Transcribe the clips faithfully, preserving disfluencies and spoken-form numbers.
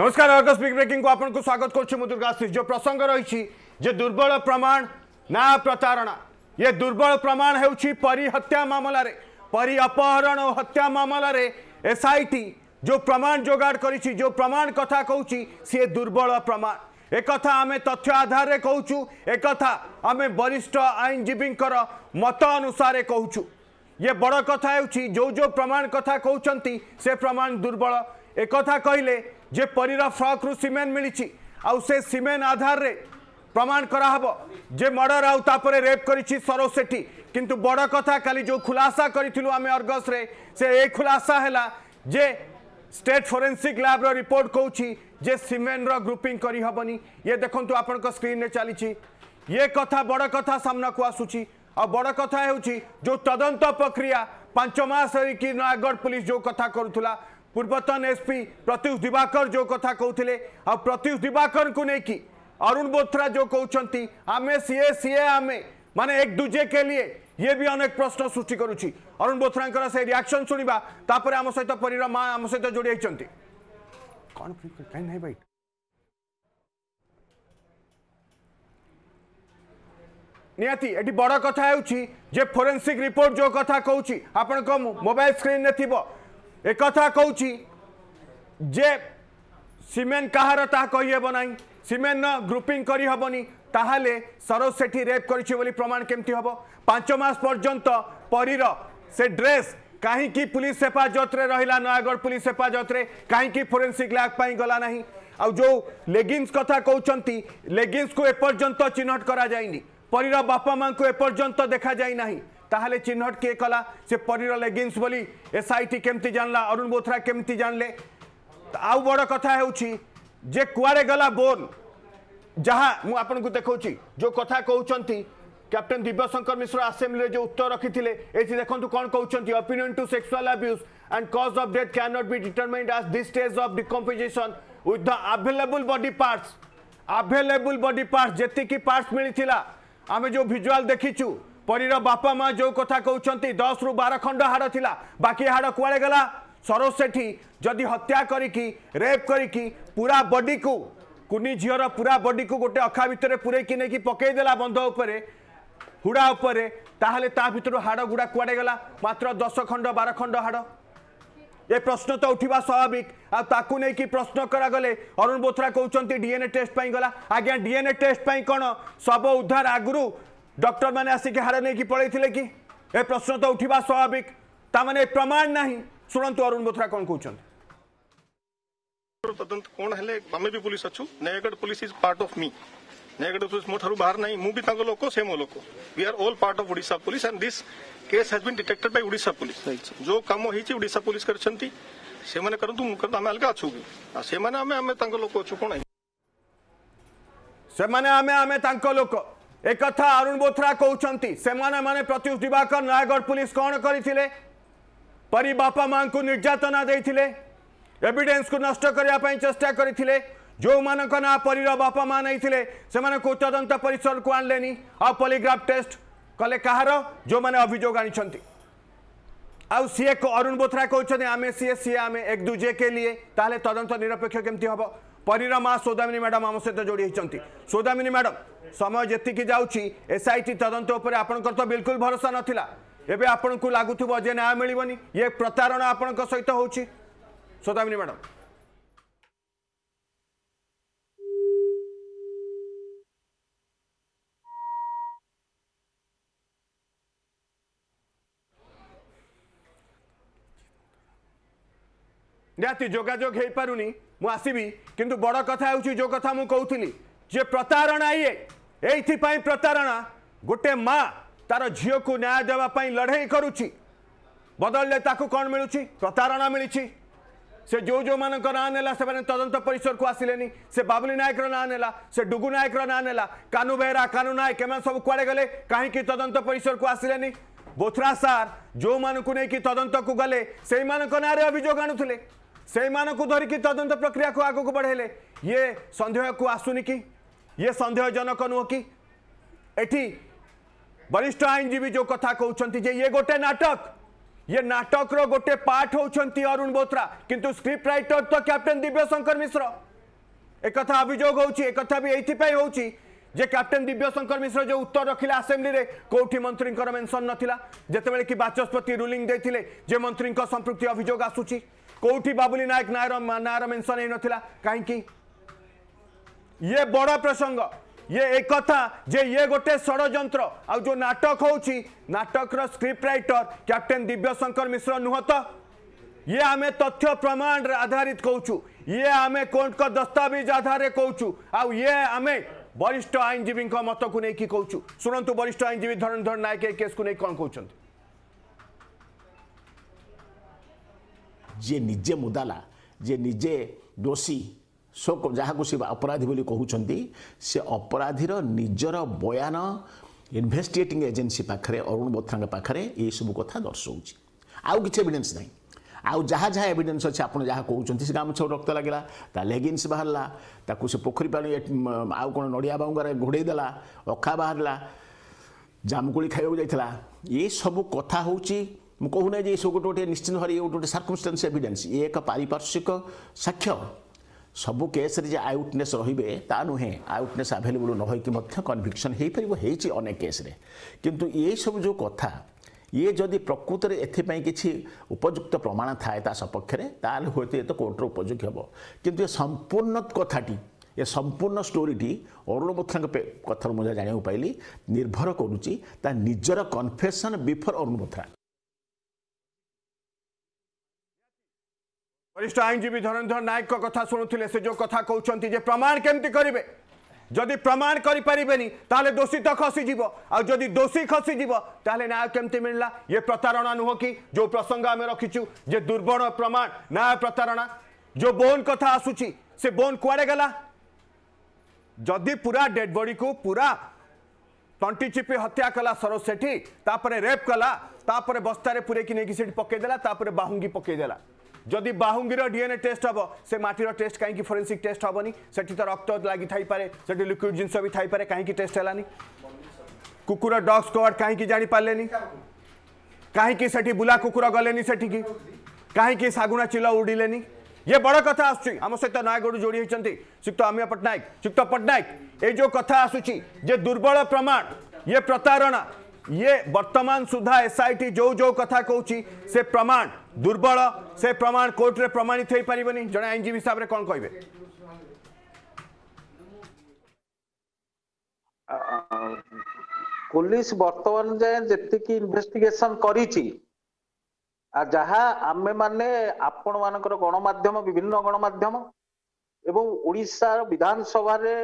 नमस्कार Argus big breaking को आपको स्वागत करुर्गाश्री। जो प्रसंग रही जे दुर्बल प्रमाण ना प्रतारणा, ये दुर्बल प्रमाण होउछि परी हत्या मामला रे, परी अपहरण और हत्या मामला रे एसआईटी जो प्रमाण जोगाड़ करिछि, जो प्रमाण कथा कहउछि सी दुर्बल प्रमाण। एक कथा आमे तथ्य आधार रे कहउछु, एक कथा आमे वरिष्ठ आईनजीवींकर मत अनुसार कहउछु। ये बड़ कथा होउछि जो जो प्रमाण कथा कहउछंती से प्रमाण दुर्बल। एक कथा कहले जे परीरा फ्रॉक रु सीमेंट मिली आउ से सीमेंट आधार रे प्रमाण कराहब जे मर्डर आउ तापरे रेप करी सरोज सेठी। किंतु बड़ कथा काली जो खुलासा करूँ आम अर्गस रे से ये खुलासा हैला जे स्टेट फोरेंसिक लैब रो रिपोर्ट कहूँ जे सीमेंट रो ग्रुपिंग करी हबनी। ये देखंतु आपनका स्क्रीन रे चली ये कथा बड़ कथा सामना को आसुची। आ बड़ कथा होउची जो तदंत प्रक्रिया पांच मास कि नयागढ़ पुलिस जो कथा करूला, पूर्वतन एसपी प्रत्युष दिवाकर जो कथा कहते आ प्रत्युष दिवाकर को लेकिन अरुण बोथरा जो कहते आमे सीए सीए आमे माने एक दूजे के लिए, ये भी अनेक प्रश्न सृष्टि करुच्ची। अरुण बोथरा से रिएक्शन शुणा तापर आम सहित परीर माँ आम सहित जोड़ी कौन कहीं नहीं भाई निहाती एटी बड़ कथा हो फोरेंसिक रिपोर्ट जो कथा कहूँ आपण मोबाइल स्क्रीन में थी। एक कथा कहूँ जे सीमेंट कहार ता कहीहब ना, सीमेंट ग्रुपिंग करहबनी, ताहले सरोज सेठी रेप करी प्रमाण केमती हम। पांच मास पर्यंत परीर से ड्रेस कहीं पुलिस हेफाजत रहा, नयागढ़ पुलिस हेफाजत कहीं फोरेंसिक लैब गला ना। आ जो लेगिंग्स कथा कहते लेगिंग्स को एपर्यंत चिन्हट कराइनि, परीर बापा माँ को एपर्यंत देखा जाए ना, ताहले चिन्हट किए कला से परीर लेगिंग्स बोली एसआईटी केमती जानला, अरुण बोथरा केमती जानले। आउ बड़ कथा होउछि जे कुआरे गला बोन जहाँ मु आपनकु देखौछि जो कथा कहउछंती कैप्टन दिव्यशंकर मिश्र असेंबली रे जो उत्तर रखिथिले एथि देखंतु कोन कहउछंती। Opinion to sexual abuse and cause of death can not be determined at this stage of decomposition with the available body parts. Available body parts जेति की पार्ट्स मिलिथिला आमे जो विजुअल देखिछु परीर बापा माँ जो कथा कहते दस रु बार खंड हाड़ थिला, बाकी हाड़ कुआड़े गला। सरोज सेठी जदि हत्या करिकी रेप करिकी पूरा बॉडी को कुनी झीर पूरा बॉडी को गोटे अखा भितर पूरेकी नहीं पकईदेला बंध उपर हुड़ा उपर, ताहले ता भितर हाड़ गुड़ा कुआड़े गला मात्र दस खंड बार खंड हाड़। ये प्रश्न तो उठा स्वाभाविक। आपको नहीं कि प्रश्न करागले अरुण बोथरा कहते डीएनए टेस्ट गला। आज्ञा डीएनए टेस्ट कौन शब उद्धार आगुरी डॉक्टर मैंने आसिक हाड़ नहीं पलैले कि ए प्रश्न तो उठा स्वाभाविक। ताने प्रमाण ना शुणु अरुण बोथरा कौन कहते तदंत कौन है। आम भी पुलिस अच्छु, Nayagarh police is part of me. Nayagarh police मो ठारू बाहर ना, मुझे लोक से मो लोक। We are all part of Odisha police and this case has been detected by Odisha police. जो कम होडिशा पुलिस करछंती से माने करंतु मु करंतु आम अलगा अच्छु आ से माने आमे आमे तांको लोक अच्छु कोन है से माने आमे आमे तांको लोक। एक कथा अरुण बोथरा कहते से माने माने प्रत्युष दिवाकर नयागढ़ पुलिस कौन करथिले परी बापा माँ को निर्यातना देथिले, एविडेंस को नष्ट करिया पई चेष्टा करथिले। जो मानक ना परीर बापा माँ नहीं थिले से माने को तदंत परिसर को आनलेनी आ पॉलीग्राफ टेस्ट कले कहार जो माने अभियोग आनिछंती। आ सीए को अरुण बोथरा कहते आमे सीए सीए आमे एक दूजे के लिए, ताहले तदंत निरपेक्ष केमती हबो। परीर माँ सौदामिनी मैडम आम सहित जोड़ी होती। सौदामिनी मैडम समय जी जाऊँगी एसआईटी तदंत उपर आपनकर तो बिल्कुल भरोसा नाला, एवं आपको लगुव जे न्याय मिलनी, ये प्रतारणा आपण सहित होची। सौदामिनी मैडम निहाती जोगाजोग हो पारुनी मु आसबि, किंतु बड़ कथा हो जो कथा मु कहूली जे प्रतारणा ये यही प्रतारणा। गोटे माँ तार झील को न्याय देवाई लड़े करुच्ची, बदलने कौन मिलूँ? प्रतारणा मिली। से जो जो मान ना नेला से तदंत परिसर को आसिले, से बाबुली नायक ना नेला, से डुगु नायक ना नेला, कानू बेहरा कानू नायक एम सब कुआड़े गले कहीं तदंत परिसर को आसिले। बोथरा सार जो मानू नहीं तदंत को गले से ना अभियोग आणुले, से मान को धरिकी तदंत प्रक्रिया को आगू बढ़ेले। ये संदेह को आसुनी कि ये संदेहजनक नुह कि एठी वरिष्ठ आईनजीवी जो कथा कहते जे ये गोटे नाटक, ये नाटक रो गोटे पार्ट होउछंती अरुण बोथरा, किंतु स्क्रिप्ट राइटर तो कैप्टन दिव्यशंकर मिश्र। एक अभियोग होती जे कैप्टेन दिव्यशंकर मिश्र जो उत्तर रखिले आसेम्बली रे कोठी मंत्री मेंशन नथिला जेतेबेले कि बाचस्पति रूलिंग देथिले जे मंत्री संपृक्ति अभियोग आसुची कोठी बाबुली नायक नायर नायर मेंशन हे नथिला काहे कि ये बड़ा प्रसंग ये एक कथा जे ये गोटे षडयंत्र आ जो नाटक होची नाटक रो script writer captain Divyashankar Mishra नुहत ये आमे तथ्य प्रमाण आधारित कहूँ ये आमे कोर्ट का दस्तावेज आधार रे कहूँ आ ये आमे वरिष्ठ आईनजीवी मत को लेकिन कहूँ शुणु वरिष्ठ आईनजीवी धरणधर नायक ए केस को नहीं कौन कौन जी निजे मुदाला जे निजे दोषी सो जहाँ से अपराधी बोली कहते से अपराधीर निजर बयान इन्वेस्टिगेटिंग एजेन्सी पाखे अरुण बोथरा पाखे ये सब कथा दर्शाऊँ आउ कि एविडेंस ना आउ जहाँ जहाँ एविडेंस अच्छे आप कहते से गाम छो रक्त लगे ता लेगिन्स बाहरला ताकू से पोखरी पानी आउ कौन नड़िया बाउंगार घोड़े देला अखा बाहरला जामुकोली खाइबा जाइथला ये सब कथा हूँ मु कहूना ये सब गोटे गोटे निश्चित भाव ये गोटे गोटे सर्कमस्टान्स एविडेंस ये एक पारिपार्श्विक साक्ष्य सबू केस रे आई विटनेस रे ता नुहे आई विटनेस आभेलेबुल नहींकि कन्विक्शन हो पार होनेक केस्रे किंतु ये सब जो कथा ये जदि प्रकृत में एथपाई किसी उपयुक्त प्रमाण थाए ता सपक्ष हूँ ये तो कोर्टर उपयोगी हम किंतु ये संपूर्ण कथाटी ये संपूर्ण स्टोरीटी अरुण बोथरा कथर मुझे जाना पाइली निर्भर करुच्ची निजर कन्फेसन बिफोर अरुण बोथरा वरिष्ठ आईनजीवी धरणधर नायक कथा शुणुले से जो कथा कहते जे प्रमाण केमती करेंगे जदि प्रमाण करें ताले दोषी तो खसीजी आ जदि दोषी खसीजी ताले न्याय केमती मिलला ये प्रतारणा नुह कि जो प्रसंग आम रखीचु जे दुर्बल प्रमाण न्याय प्रतारणा जो बोन कथा आसूची से बोन कुआड़े गला जदि पूरा डेड बॉडी को पूरा तंटी चिपी हत्या कला सरोज सेठी तापरे रेप कला तापरे बस्तारे पूरेकी नेकी सेठी पकेदेला तापरे बाहुंगी पकेदेला जदि बाहुंगीर डीएनए टेस्ट हम से माटीर टेस्ट कहीं फोरेंसिक टेस्ट हेनी से रक्त लगी थाईपे से लिक्विड जिनस भी थाईपे कहीं टेस्ट है कुकुर डग स्क्वाड कहीं जापारे कहीं से बुला कुकुर गले की कहीं सागुना चिल उड़े ये बड़ कथा आम सहित नयगढ़ जोड़ी होती श्रीयुक्त अमिया पट्टनायक श्रीयुक्त पट्टनायक ये जो कथा आसूची जे दुर्बल प्रमाण ये प्रतारणा ये वर्तमान सुधा एसआईटी जो जो कथा कहूँ से प्रमाण दुर्बल से प्रमाण कोर्ट रे प्रमाणित हो पार नहीं जड़े आईनजीवी हिसाब से कौन कहे पुलिस बर्तमान जाए जी इन्वेस्टिगेशन कर जहा आमे माने आपण मान गणमाध्यम विभिन्न गणमाध्यम एवं ओडिशा विधानसभा रे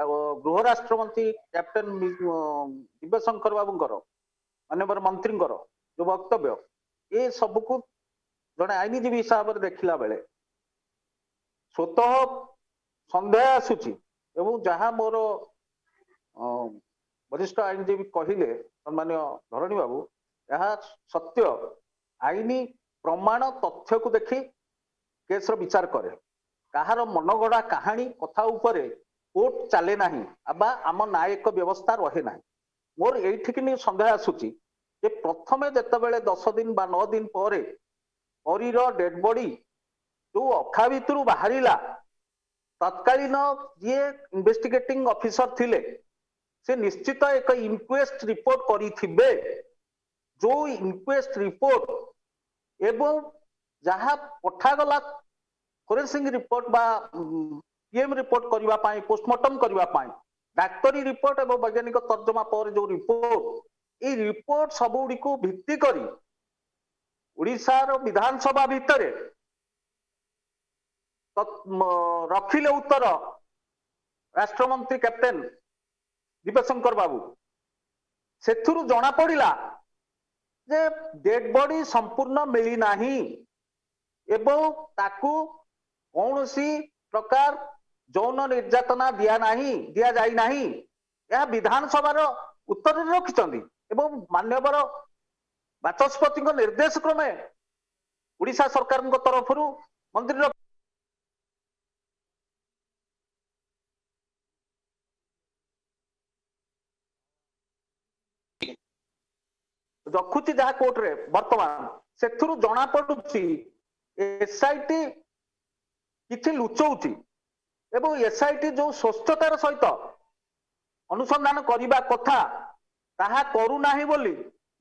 गृह राष्ट्र मंत्री कैप्टेन दिव्यशंकर बाबूंकर माननीय मंत्री जो वक्तव्य ये सब कुछ जड़े आईनजीवी हिसाब से देखला बेले स्वतः सन्देह आसूची एवं जहा मोर वरिष्ठ आईनजीवी कहले माननीय धरणी बाबू यह सत्य आईनी प्रमाण तथ्य को देखी केस विचार करे कहार मनगढ़ा कहानी कथा उपर कोर्ट चले ना बा आम न्यायिक व्यवस्था रहे ना मोर ये सन्देह आसूची जे प्रथमे जेतबेले दस दिन बा नौ दिन परे हरीर डेड बॉडी जो अखा भितर बाहर तत्कालीन जी इन्वेस्टिगेटिंग ऑफिसर थिले से निश्चित एक इनक्वेस्ट रिपोर्ट करिथिबे जो इनक्वेस्ट रिपोर्ट एवं जहाँ पठागला फोरेंसिक रिपोर्ट बा पीएम रिपोर्ट करबा पाई पोस्टमार्टम करबा पाई डाक्टरी रिपोर्ट एवं वैज्ञानिक तर्जमा पर जो रिपोर्ट ये रिपोर्ट सबुड़ी को भित्ति करी ओडिशा रो विधानसभा भीतर तो रखिले उत्तर राष्ट्रमंत्री कैप्टेन दिव्यशंकर बाबू से जना पड़ा जे डेड बॉडी संपूर्ण मिली नहीं एवं ताकू कौन सी प्रकार यौन निर्यातना दिया नहीं दिया जाई नहीं यह विधानसभा उत्तर रखिछंदी एवं माननीय बाचस्पति निर्देश क्रमे ओडिशा सरकार तरफ मंत्री रखुची जहा कोर्ट रे बर्तमान से जना पड़ी एसआईटी किसी लुचौती एवं एसआईटी जो स्वच्छतार सहित अनुसंधान करने कथा ताहा करूना बोली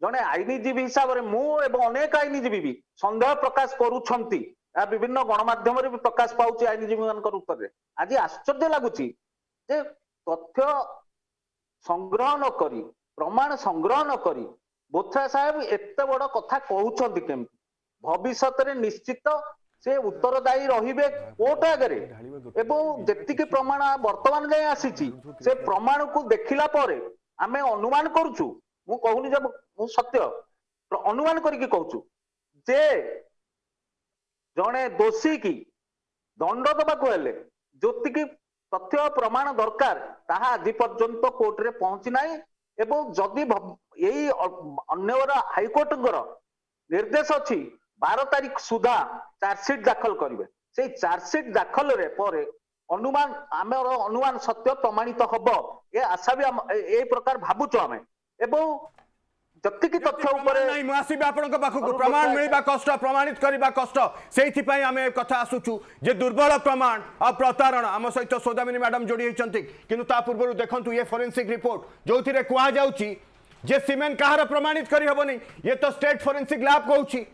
जड़े आईनजीवी हिसाब से मुझे अनेक आईनजीवी भी सन्देह प्रकाश करुंच विभिन्न गणमाध्यम भी प्रकाश पाँच आईनजीवी मान उत्तर में आज आश्चर्य लगुच तथ्य संग्रह न करी प्रमाण संग्रह न करी बोथरा साहेब एत बड़ कथा कहते केमती भविष्य में निश्चित से उत्तरदायी रे कोर्ट आगे एवं जी प्रमाण बर्तमान जाए आसी से प्रमाण को देखला आम अनुमान करुचु मु कहूनी जब मु सत्य अनुमान करके कहूचु जे जड़े दोषी की दंड दबा को हेले जोतिकी तथ्य प्रमाण दरकार ताहा आज पर्यंत कोर्ट रे पहुंची ना एवं जदि यही अन्य हाईकोर्ट निर्देश अच्छी बारह तारीख सुधा चार्जसीट दाखल करेंगे से चार्जसीट दाखल रे पर अनुमान आम अनुमान सत्य प्रमाणित हम ये आशा भी ए प्रकार भावुच आम एवं जतिकी तथ्य प्रमाण मिलवा कष्ट प्रमाणित करने कष्ट से कथा आसुचु जे दुर्बल प्रमाण आ प्रतारणा आम सहित सौदामिनी मैडम जोड़ी होती कि पूर्व देखु ये फोरेंसिक रिपोर्ट जो थी कहुच्छी जे सीमेंट कहार प्रमाणित करहबनी ये तो स्टेट फोरेंसिक लैब कहूँ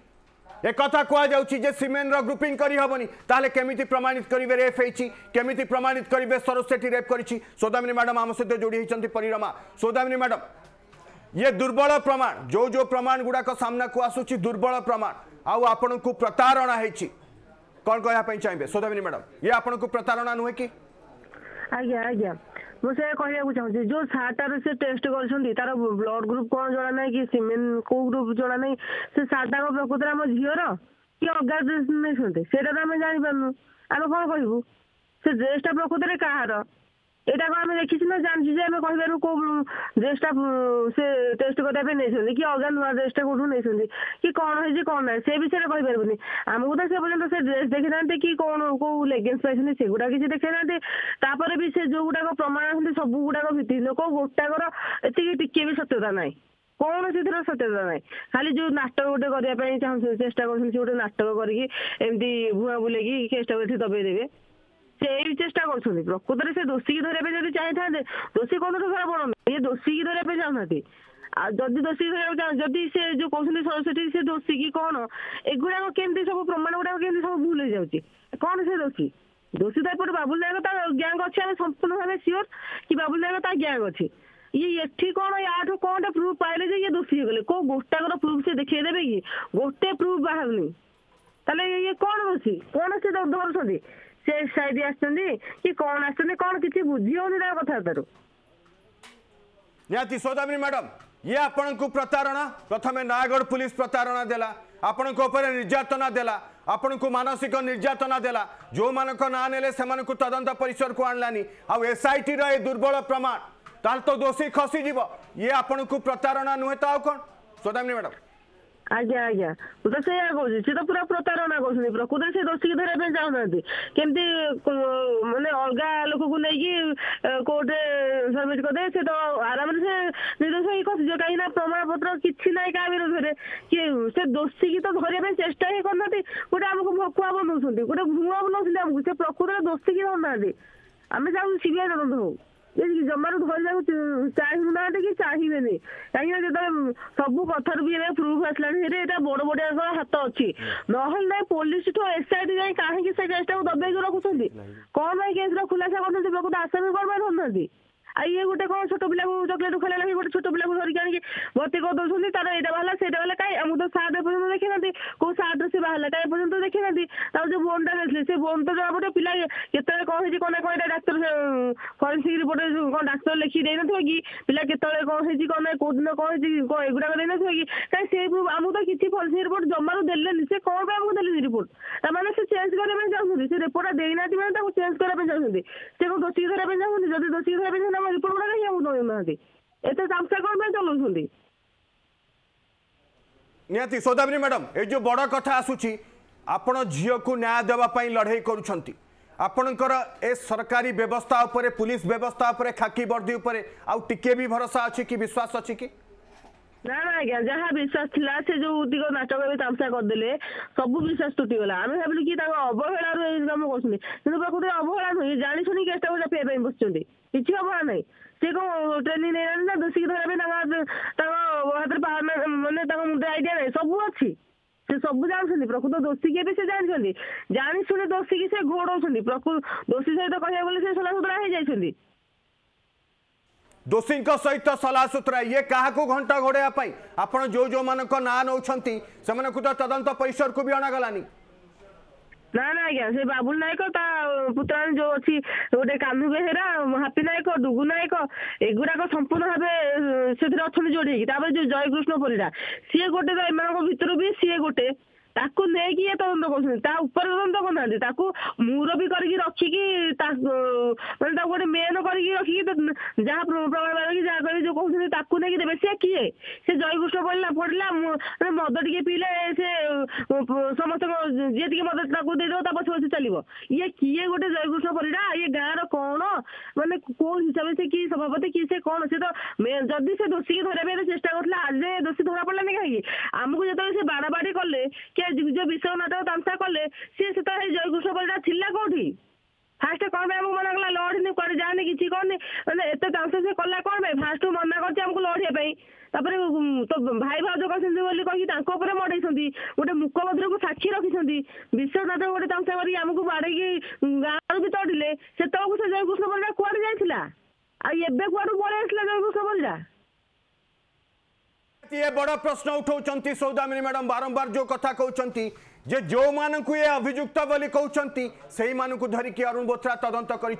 ए कथा कहु जे सीमेंट ग्रुपिंग करहबनी ताले केमिति प्रमाणित करेंगे रेप होती केमिति प्रमाणित करेंगे सरोज सेठी रेप करी सौदामिनी मैडम आम सहित जोड़ी होती परिरमा सौदामिनी मैडम ये दुर्बल प्रमाण जो जो प्रमाण गुड़ाक सामना को आसूची दुर्बल प्रमाण आउ आपण को प्रतारणा होती कौन कहना चाहिए सौदामिनी मैडम ये आपण को प्रतारणा नुहे कि आज्ञा आज्ञा मुझे कहना चाहिए जो सार्टार से टेस्ट कर ब्लड ग्रुप कौन जना ना कि सीमेंट कौ ग्रुप जना ना से सार्टा प्रकृत आम झीर कि अगा ड्रेस नहीं से आम जापारनु आम कौन कहू से ड्रेसटा प्रकृत में कहार यहाँ को आम देखी ना जानू आम कहीपरू कौ ड्रेसटा से टेस्ट करने नहीं कि अगा नुआ ड्रेसटा कौटू नहीं कि कौन है कौन ना से विषय कहीपरि आमको तो से पर्यटन से ड्रेस देखी ना कि कौन कौ लेगिंगस पाई से गुड़ा किसी देखे नापर भी से जो गुड़ाक प्रमाण आस सब गुड़ाक भित्ति लोक गोटाकर एति टिके भी सत्यता ना कौन से सत्यता ना खाली जो नाटक गोटे करने चाहते चेषा कर नाटक करके भुआ बुलेगी केसटा को दबेदेवे से चेष्टा करकृत से दोषी की धरने चाहे था दोषी कौन तो धरा पड़ा ये दोषी की धरने चाहूना जदि दोषी जदि से जो कहते सरस्वती से दोषी की कौन एगुड़ा केमती सब प्रमाण गुड़ाक केमती सब भूल हो जाऊँगी कौन से दोषी दोषी तो एपटे बाबुल नायक गैंग अच्छे आम संपूर्ण भाव सियोर कि बाबुल नायक गैंग अच्छी ये एठी कौन याठू कौन प्रूफ पाइले जे ये दोषी हो गले कौ गोटाकर प्रूफ से देखे देवे कि गोटे प्रूफ बाहर नहीं ताले ये कौन दोषी कौन से धरुंस से साइड कि कौन कौन किसी बुझी कथबार निहाती सौदामिनी मैडम ये आपण को प्रतारणा प्रथम नयागढ़ पुलिस प्रतारणा देला आपण को ऊपर निर्यातना देला आपण को मानसिक निर्यातना देला जो मान ना ने तदंत परिसर को आनलानी आउ एसआईटी रे दुर्बल प्रमाण ताल तो दोषी खसी जीव ये आपण को प्रतारणा नुहे तो आउ कौन सौदामिनी मैडम आज्ञा आज्ञा तो से कहूँ सी तो पूरा प्रतारणा कर प्रकृत से दोषी की धरने चाहूना केमती मानने अलग लोक को लेकिन कोर्टे सबमिट करदे से तो आराम से निर्दोष ही कस कहीं प्रमाण पत्र किसी ना क्या विरोध में कि से दोषी की तो धरने चेष्टा ही करना गोटे आमको भकुआ बनाऊँ गोटे भूआ बनाऊँ आमको से प्रकृत में दोषी की धरना आम चाहूँ सीबीआई तदंत हो जमार धरना चाहू ना कि चाहिए नहीं कहीं सब कथर भी प्रूफ आसला बड़ बड़िया हाथ अच्छी ना पुलिस ठू एसआईटी जाए कहीं केसटा को दबाई रखुंट कौन भाई केस खुलासा करते प्रकृत आसामी कौन भाई धरना आ ये गोटे कौन छोट पिला चॉकलेट खेला गोटे छोट पिला धरिक आनी भर्ती कर दौरान तार एटा बाहर से कहीं आमको तो सार्ट पर्यटन देखे ना कौ सार्ट से बाहर कहीं पर्यटन देखे ना तार जो बोन टा खेल से बोन तो जहाँ पिला केतने कौन है कौन कौन डाक्तर फरेन्सिक रिपोर्ट कौन डाक्तर लिखी दे ना कि पिला केतने कौन है कौन ना कौन कौन कौन एगुड़ाक दे ना कि कहीं से आमको तो किसी फरेन्सिक रिपोर्ट जमार देने से कौन पर आमको दे रिपोर्ट मैंने से चेंज करने चाहूँ से रिपोर्टा देना मैंने चेंज करने चाहूँ से कौन दोषी धरने चाहूँ जब दोषी धरने रिपोर्ट निहाती सौदामिनी मैडम ये जो बड़ कथा आसूची आपण झील को न्याय देवाई लड़े करुंट आपणकर ए सरकारी व्यवस्था उपरे पुलिस व्यवस्था उपरे खाकी वर्दी उपरे आउ टिके भी भरोसा अच्छी कि विश्वास अच्छी कि ना ना आज्ञा जहाँ विश्वास था से जो तीक नाटक भी तामसा करदे सब विश्वास तुटीगला आम भाविलु कि अवहेलार कम कर प्रकृति अवहेला नुहे जाणी शुणी केसटा को चापे बसुँच किसी अवहेला ना सी कौन ट्रेनिंग नहीं ना दोषी हाथ पावर मैंने मुझे आईडिया ना सब अच्छी से सब जानते प्रकृत दोषी किए भी जानते जाणी शुणी दोषी की से घोड़ौं प्रकृत दोषी सहित कह सलासुतरा हो जाती दोषी सहित सलासुतरा ये क्या घंटा घोड़ा आप जो जो मान ना नौ तो तदंत परिसर को भी अणागलानी ना ना आज्ञा से बाबुल नायक पुत्राणी जो अच्छी गोटे कान्हू बेहेरा हापी नायक डुगु नायक एगुड़ाक संपूर्ण भाव से अच्छा जोड़ी जो जयकृष्ण परिडा सी गोटे तो एम भर भी सी गोटे नहीं तदंत कर तदंत करना मुरबी करके रखिकी मैं गोटे मेन करके रखिकी जहाँ प्रभाव जहाँ कर जो कहते नहीं देवे सी किए से जयकृष्ण पड़ा पड़ा मद टे पीले से समस्त जी टे मद देदेव ता पछे पछे चलो ये किए गोटे जयकृष्ण पड़ा ये गाँव रण मानने कौ हिसाब से किए सभापति किए से कौन से तो जदि से दोषी की धरवाई चेषा करता आज दोषी धरा पड़ा ना कहीं आमको जो से बाड़ाबाड़ी कले जो विषय नाटक तामसा कले सी से जयकृष्ण परिडा थिला कौटी फास्ट कौन मना कला लड़नी कौन जाने किसी कहनी मैंने एत तामसा से कला कौन फास्ट मना कर लड़ाई तो भाई भाज कहते कहीं मड़ई गोटे मुकभद्र को साक्षी रखिंट विश्व नाटक गोटे तामसा करमको बाड़े गाँव भी तड़िले से तक से जयकृष्ण परिडा कौन जाइला आबे कौन पलि आसला जयकृष्ण परिडा ये बड़ा प्रश्न उठाऊँ सौदामिनी मैडम बारंबार जो कथा कहते जे जो मानू ये अभियुक्त बोली कहते से धरिकी अरुण बोथरा तदंत कर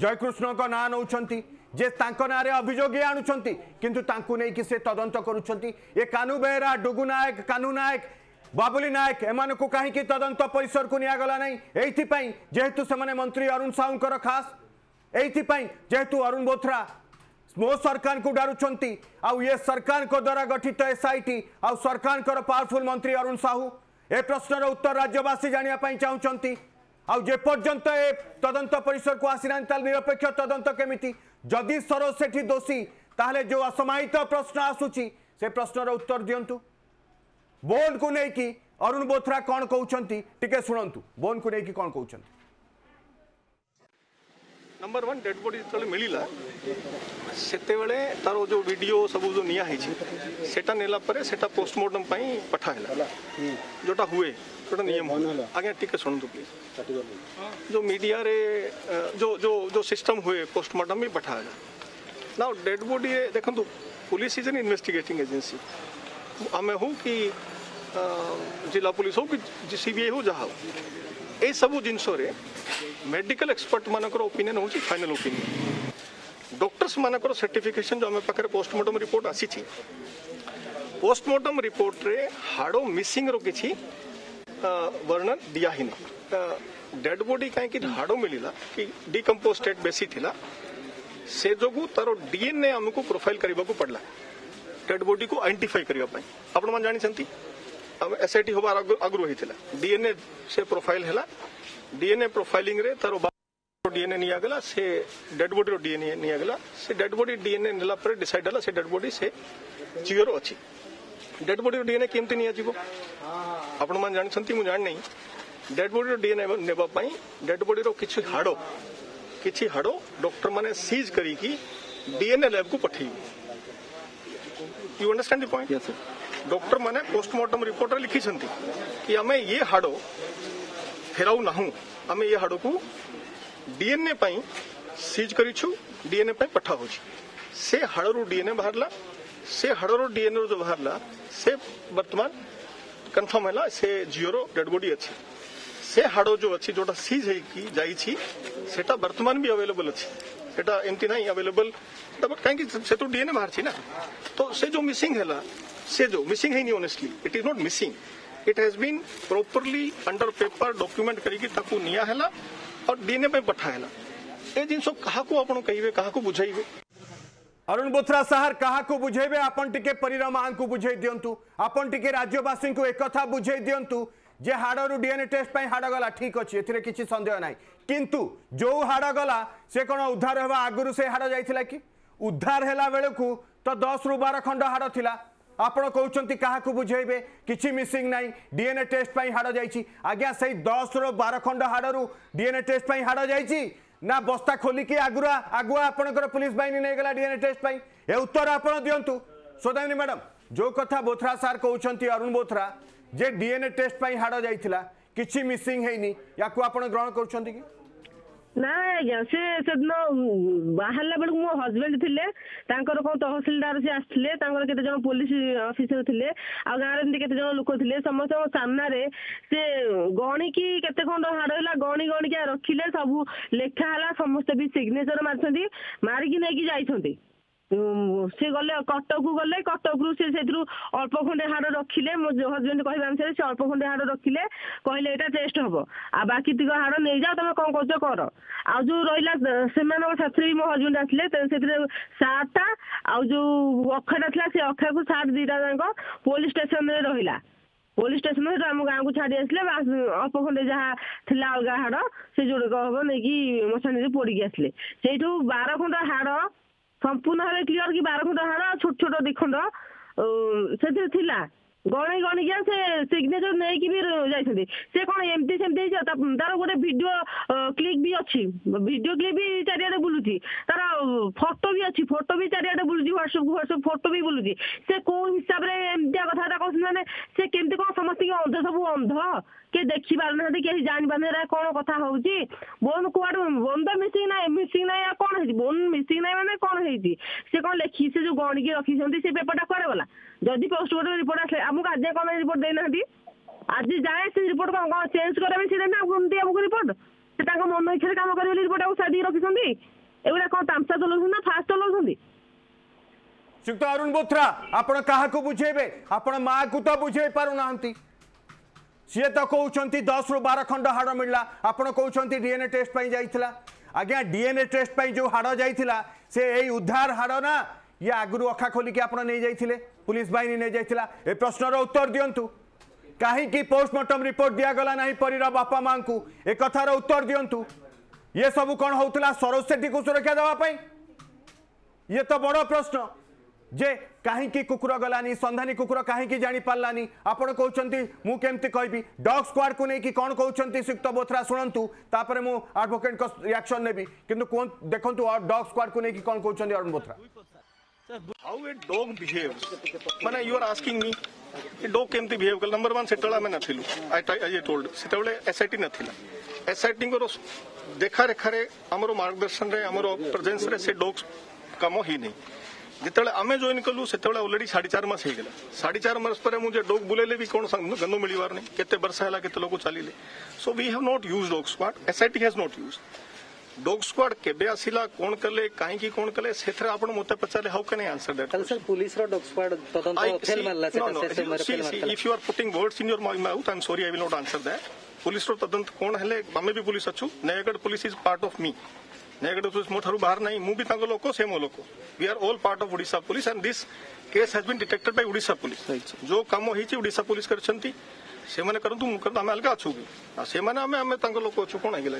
जयकृष्ण का ना नौ जे ना अभियोग आणुंट किंतु नहीं कि तदंत कर कान्हू बेहेरा डुगु नायक कान्हू नायक बाबुली नायक एमान को कहीं तदंत परिसर को निगला ना ये जेहेतु से मंत्री अरुण साहू खास यही जेहेतु अरुण बोथरा मो सरकार को डारुंट आउ ये सरकार को द्वारा गठित तो एसआईटी आउ सरकार को पावरफुल मंत्री अरुण साहू ए प्रश्नर उत्तर राज्यवासी जानापी चाहते आउ जेपर्यंत ए तदंत परिसर को आसी ना निरपेक्ष तदंत केमिटी जदि सर से दोषी ताहले जो असमाहित प्रश्न आसूची से प्रश्नर उत्तर दिंतु बोन को लेकिन अरुण बोथरा कौन कहते शुणु बोन को लेकिन कौन कहते नंबर वन डेड बॉडी जो मिलला से तार जो वीडियो सब जो निआई सेटा नेलापर से पोस्टमार्टम पठाला जोटा हुए जोटा नियम आगे टिके शुणु प्लीज जो मीडिया रे जो जो जो सिस्टम हुए पोस्टमार्टम भी पठाला ना डेड बॉडी देखो police is an investigating agency आम हूँ कि जिला पुलिस हो कि सीबीआई हो जहाँ हो सब जिनस मेडिकल एक्सपर्ट मानकर ओपिनियन होची फाइनल ओपिनियन डॉक्टर्स मानकर सर्टिफिकेशन जो आम पाखे पोस्टमार्टम रिपोर्ट आसी पोस्टमार्टम रिपोर्ट रे हाड़ो मिसिंग रो किछि वर्णन दिया ही ना डेड बॉडी काहेकि हाड़ो मिलला कि डिकम्पोज स्टेट बेसी थिला से जोगु तारो डीएनए हमको प्रोफाइल करबाको पड़ला डेड बॉडी को आइडेंटिफाई करबा पई आपण मन जानि छथि अब एसआईटी होबा आगु होइथिला डीएनए से प्रोफाइल हैला डीएनए प्रोफाइलिंग रे तारो डीएनए निया गला से डेड बॉडी रो डीएनए निया गला से डेड बॉडी डीएनए नेला पर डिसाइड हला से डेड बॉडी से जियो रो अछि डेड बॉडी रो डीएनए केमते निया जीवो आपण मन जानि छथि मु जान नै डेड बॉडी रो डीएनए नेबा पई डेड बॉडी रो किछि हाडो किछि हाडो डॉक्टर माने सीज करी की डीएनए लैब को पठै you understand the point yes sir doctor माने पोस्टमार्टम रिपोर्ट रे लिखि छथि कि हमें ये हाडो फेराऊ ना आम ये हाड़ को डीएनए सीज कर डीएनए पठा हो से हाड़ डीएनए बाहरला से हाड़ डीएनए जो बाहरला से वर्तमान कंफर्म है से जीरो डेड बॉडी अच्छी से हाड़ जो अच्छी जोटा सीज होटा वर्तमान भी अवेलेबल अच्छी सेटा एमती ना अवेलेबल कहीं से तो डीएनए बाहर ना तो से जो मिसिंग है से जो मिसिंग है honestly it is not missing it has been properly under paper document करी ताकू निया हैला और डीएनए पे पठा हैला ए जिनसो कहा को आपण कहिवे कहा को बुझाइबे अरुण बोथरा साहर कहा को बुझाइबे आपण टिके परिरामान को बुझाइ दियंतु आपण टिके राज्यवासी को एक कथा बुझाइ दियंतु जे हाडरू डीएनए टेस्ट पे हाड गला ठीक अछि एथिरे किछि संदेह नाही किंतु जो हाड गला से कोन उद्धार हेबा आगुरु से हाड जाइथिला कि उद्धार हैला बेलकु तो दस रु बारह खंड हाड थिला आपण कहते क्या बुझे किसी मिसिंग ना डीएनए टेस्ट पर हाड़ जाइए आज्ञा से दस रु बार खंड हाड़ डीएनए टेस्ट पर हाड़ जाइए ना बस्ता खोलिकी आगुरा आगुआ आपणकर पुलिस बाहिनी नहीं गला डीएनए टेस्ट पर यह उत्तर आप दिंतु सोदामिनी मैडम जो कथा बोथरा सार कहते अरुण बोथरा जे डीएनए टेस्ट पर हाड़ जाइला किसी मिसिंग है ग्रहण कर ना आज्ञा से दिन बाहर बेलू मो हजबैंड थे कौन तहसिलदार सी आसते केत जन पुलिस अफिसर थे आ गाँव में केत जन लोक थे समस्त सामने से गणिकी केत खंड हाड़ा गणी गणिका रखिले सब लेखाला समस्ते भी सिग्नेचर मार्च मारिकी नहीं जाइंट सी गले कटक को गले कटक रु सी से अल्प खंडे हाड़ रखिले मो हजबैंड कहवा अनुसार से अल्प खंडे हाड़ रखिले कहले एटा टेस्ट हम आ बाकी तीक हाड़ नहीं जाओ तुम कौन कौच कर आ जो रहा से साथी मो हजबैंड आसले से सार्टा आ जो अखाटा था से अखा को सार्ट दीटा जाक पुलिस स्टेशन में रहा पुलिस स्टेशन में आम गाँव को छाड़ी आसले अल्प खंडे जहाँ थी अलग हाड़ से जोड़क हम नहीं मशाणी पोड़ी आसले से बार खंड हाड़ संपूर्ण भाव क्लीयर कि बार खंड हाड़ छोट छोट दी खंड से गणी गणिका से सिग्नेचर नहीं कि जाती से कौन एमती सेमती तार गोटे भिडियो क्लिप भी अच्छी भिडियो क्लिप भी चारिआडे बुलूची तार फोटो भी अच्छी फोटो भी चारिआडे बुलूची ह्वाट्सअप ह्वाट्सअप फोटो भी बुलूची से कौ हिसाब से एमती कथा कहते मैंने से केमती कौन समस्त अंध सब अंध किए देखी पारना किए जानी पारना कौन कथा हो बोन कौन बोन तो मिसिंग ना मिसिंग ना कौन है बोन मिसिंग ना मैंने कौन है से कौन लिखी से जो गणिकी रखी से पेपरटा कौन गला जदि पोस्टमार्टम रिपोर्ट आसे आमको आज कौन रिपोर्ट देना आज जाए से रिपोर्ट कौन कौन चेंज करेंगे सी देते आमको रिपोर्ट से मन इच्छा कम कर रिपोर्ट आगे साधी रखिंट एगुड़ा कौन तामसा चलाऊ ना फास्ट चलाऊ श्रीयुक्त अरुण बोथरा आपड़ क्या बुझेबे आप माँ को तो बुझे पारना सी तो कहते दस रु बार खंड हाड़ मिलला आपड़ कहते डीएनए टेस्ट पर जाइला आज्ञा डीएनए टेस्ट पर जो हाड़ जाइला से यही उद्धार हाड़ ना ये आगुरी अखा खोलिकी आप नहीं जाइए पुलिस बाहिनी नहीं जाइला ए प्रश्नर उत्तर दिंतु कहीं पोस्टमार्टम रिपोर्ट दिगला ना परीर बापा माँ को एक कथार उत्तर दिंतु ये सब कौन होता सरोज सेठी को सुरक्षा देवाई ये तो बड़ प्रश्न जे कहीं कुकुर गलानी संधानी कुकुर कहीं जानी पार्लानी आपड़ कहते मुझे कहबी डॉग स्क्वाड को लेकिन कौन कहते श्रीयुक्त बोथरा शुणु तापर मु एडवोकेट को रिएक्शन नेबी किंतु देखूँ डॉग स्क्वाड को लेकिन कौन कहते Arun Bothra How a dog behaves? माने you are asking me, a dog came to behave. Number one, सेटला में न थिलु. I I told. सेटले एसआईटी न थिला. एसआईटी को रोस देखा रे खरे हमरो मार्गदर्शन रे हमरो प्रेजेंस रे से डॉग्स कमो ही नहीं. जितने आम जॉइन कलु से अलरेडी साढ़े चार मस होगा साढ़े चार मस पर मुझे डॉग बुलेले भी कौन गंध मिल पार नहीं केते बर्ष है केते लोग चलिए so we have not use dog squad SIT has not use dog squad केबे आसिला कोण करले काहे की कोण करले सेथरा आपण मोते पचाले how can I answer that कल सर पुलिस रो डॉग स्क्वाड तदंत फेल मारला से से मारे फेल मारला if you are putting words in your mouth I am sorry I will not answer that police रो तदंत कोण हले मामे भी पुलिस अछु Nayagarh police is part of me Nayagarh police मो थारू बाहर नाही मु भी तांगो लोको सेमो लोको we are all part of Odisha police and this case has been detected by Odisha police जो काम होईची ओडिशा पुलिस करछंती से माने करंतु मु करता आमे अलगा अछु से माने आमे आमे तांगो लोको अछु कोण हेगले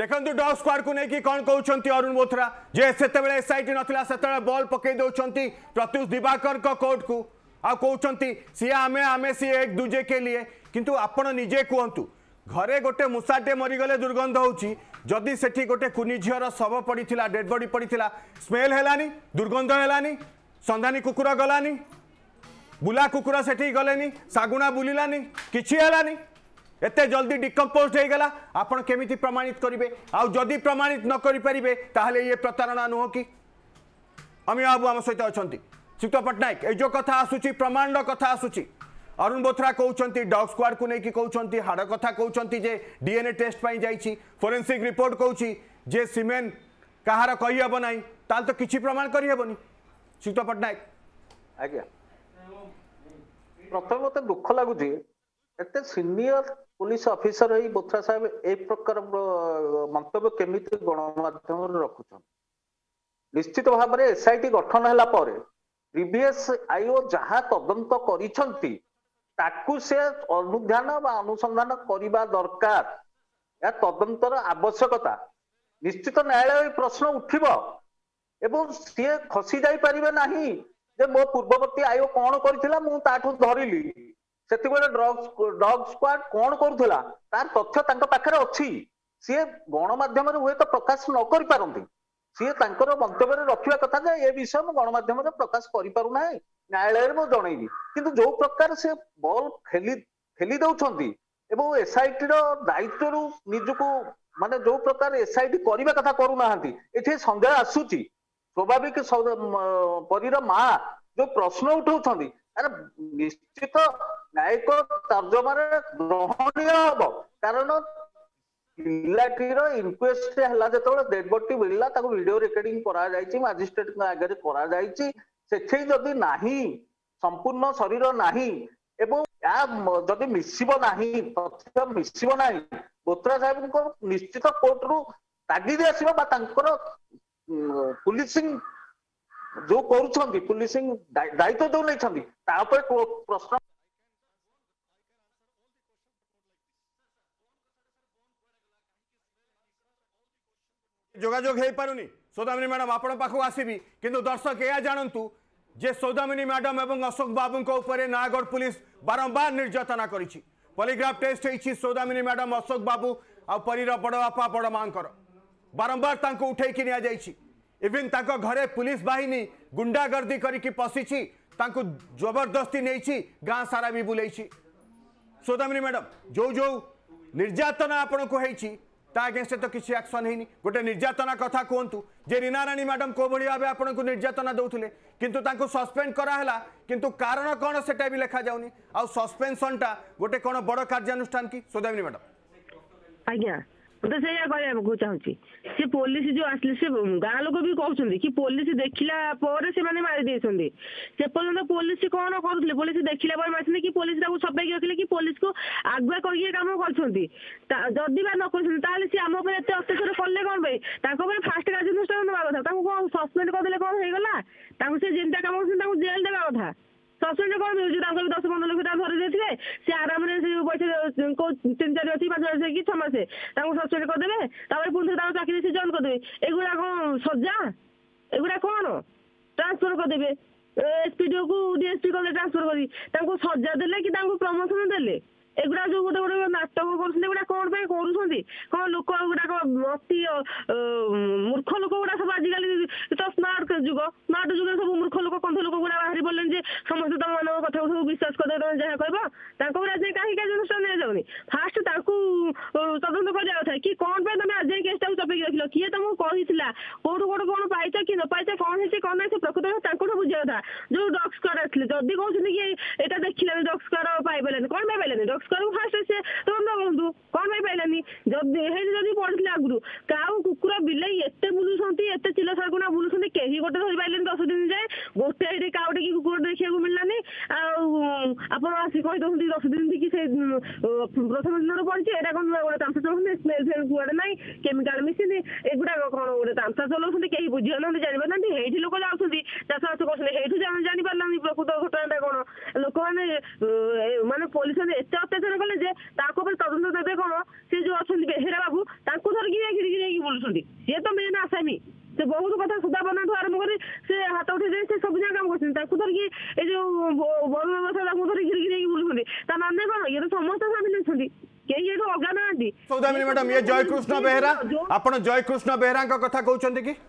देखो डॉग स्क्वाड को लेकिन कौन कहते अरुण बोथरा जे से एसआईटी नाला से बल पकई दौरान प्रत्युष दिवाकर कोर्ट को आउंट सी आमे आमे सी एक दूजे के लिए किंतु आपण निजे कहतु घरे गोटे मुसाटे मरीगले दुर्गंध होची जदि सेठी गोटे कुनी झीर शव पड़ा डेड बॉडी पड़ा स्मेल हैलानी दुर्गंध हैलानी संधानी कुकुर गलानी बुला कुकुर सेठी गलेनी सागुना बुलानी किछि हैलानी एते जल्दी डिकम्पोज हो गला आपण केमिति प्रमाणित करेंगे आदि प्रमाणित न करें ताहले ये प्रतारणा नुह कि अमिया बाबू आम सहित अच्छा श्रीयुक्त पट्टनायक ए जो कथा आसूची प्रमाण कथा आसूची अरुण बोथरा कहते डॉग स्क्वाड को लेकिन कहते हाड़ कथा कहते जे डीएनए टेस्ट पर जाइए फोरेंसिक रिपोर्ट कौच जे सीमेन कहार कही हेब ना ताल तो किसी प्रमाण करहबनी श्रीयुक्त पट्टनायक आज्ञा प्रथम मत दुख लगुच एत सिनियर पुलिस ऑफिसर ही बोथरा साहब ए प्रकार मंतव्य केमी गणमाध्यम रखुन निश्चित भाव में एसआईटी गठन है प्रीवियस आईओ जहाँ तदंत कर से अनुधान अनुसंधान करने दरकार या तदंतर आवश्यकता निश्चित न्यायालय प्रश्न उठब एवं सी खसी जापर ना मो पूर्ववर्ती आयोग कौन करिथिला मु ताठू धरिली सेति बेले ड्रग्स ड्रग्स स्क्वाड कौन करुला तार तथ्य तांका पाखरे अछि सी गणमाध्यम रे होय तो प्रकाश न करि पारंती सी तांकर मंतव्य रखिया कथा जे ए विषय मु गणमाध्यम रे प्रकाश करि पारु नै न्यायालय मु जणैबी किंतु जो प्रकार से बॉल खेली खेली दउछंती एवं एसआईटी रो दायित्व रु निजुको माने जो प्रकार एसआईटी करबा कथा करू नाहंती एथे संदेह आसुची स्वाभाविक परीर मा जो प्रश्न उठाउछंती अरे निश्चित न्यायिक तर्जमा रे ग्रहणीय हब कारण इलाटी रो इनक्वेस्ट हला जेतबे डेड बॉडी मिलला ताको वीडियो रिकॉर्डिंग करा जायची मजिस्ट्रेट के आगे करा जायची सेठे जदी नाही संपूर्ण शरीर नाही एवं जदि मिसिब नाही तथ्य मिसिब नाही बोत्रा साहेब को निश्चित कोर्ट रु तागिद आसीबा बा तांकर पुलिसिंग जो करूछंती पुलिसिंग दायित्व दो नैछंती ता ऊपर प्रश्न जोगाजोग हो पारुनी। सौदामिनी मैडम आपण पाखु आसीबी किंतु दर्शक या जानतु जे सौदामिनी मैडम एवं अशोक बाबू को ऊपर नयागढ़ पुलिस बारंबार निर्यातना करिछि। पॉलीग्राफ टेस्ट होइछि सौदामिनी मैडम अशोक बाबू आ परीर बड़ बापा बड़ मांकर बारंबार तांको उठैकि निया जाइछि इवन तांको घरे पुलिस बाहिनी गुंडागर्दी करिकि पसिछि तांको जबरदस्ती नैछि गां सारा भी बुलैछि। सौदामिनी मैडम जो जो निर्यातना आपण को होइछि ता अगेन्स्ट तो किसी एक्शन है गोटे निर्यातना कथा कहतु जे रीना राणी मैडम को भली भाव आपन को निर्यातना दौले किंतु तांको सस्पेंड कराला किंतु कारण कौन सेटा भी लिखा जाउनी आ सस्पेंशन टा गोटे कौन बड़ कार्यानुष्ठान की सौदामिनी मैडम आज्ञा तो से कहू चाहूँगी सी पुलिस जो आसले से गाँ लोक भी कहते कि पुलिस देखला से मैंने मारी देते से पर्यटन पुलिस कौन करूले पुलिस देखला पर मारते कि पुलिस छपेक रखिले कि पुलिस को आगुआ करके कम करदी बा न करते आम एत अत्याचार कले कौन पर फास्ट कार्यानुष्ठान ना कथा कौन सस्पेंड करदे कौन होगा से जिनता कम कर जेल देवा कथा सस्पेंड कौन हो दस पंद्रह लक्ष टाइम धरी देते सी आराम से पैसा को तीन चार अच्छी पांच हजार कि छमास सस्पेंड करदे पुणी चाकरी से जॉइन करदे एगुड़ा कौन सजा एगुड़ा कौन ट्रांसफर करदे एसपीडीओ को डीएसपी करदे ट्रांसफर कर सजा देले कि प्रमोशन देले एगुड़ा जो गोटे गोटे नाटक करा कौन कर कौन लोक गुड़ाक अति मूर्ख लोक गुड़ा सब आजिकल तो स्मार्ट जुग स्मार्ट जुग सब मूर्ख लोक कंध लोक गुड़ा बाहरी पड़े जे समस्त तुम मान कथा सब विश्वास करदे तुम जहाँ कहूँ कहीं अनुष्ठान दि जाऊनी फास्ट तदंत करा था कि कौन पे तुम आज केस टाइम चपेक रख किए तुमको कही कौटू कौटू कौन पाई कि न पाई कौन है कौन ना प्रकृत बुझा था जो डक्स कर जदि कहते कि यहाँ देखिले डक्स कर पाइल कौन पाइल डक्स करू फास्ट से तुरंत कहतु कौन पाई पाइलानी जदि पड़े आगुरी काउ कुकुर बिलई एत बुलूंगी एत चिल सार्कुना बुलूंगी कहीं गोटे धरी पारे दस दिन जाए गोटे काउटे कि कुकुर देखा मिललानी आसिक कही दौर दस दिन की प्रथम दिन पड़े एटा कौन गोटे तामसा चलते स्मेल फेल कूड़े ना केमिकाल मिसिनी एगुड़ा कौन गोटे तामसा चलाउंट कहीं बुझे ना जानपार ना लोक जाऊँगी चाषबास कर जानी प्रकृत घटना कौन लोक मैंने मानने पुलिस एत अत्याचार कले तदंत देते कौन सी जो अच्छा बेहेरा बाबू धरिकी बुलूं सी तो मेन आसामी से बहुत कथा सुधा बना आरम्भ कर हाथ उठे से सब जगह कम कर जो बन व्यवस्था धरिकी बुलूं ताने कौन ये तो समस्त सामिल अच्छे कई अगा ना सौदामिनी मैडम ये जयकृष्ण बेहरा आप जयकृष्ण बेहरा कथा कहते कि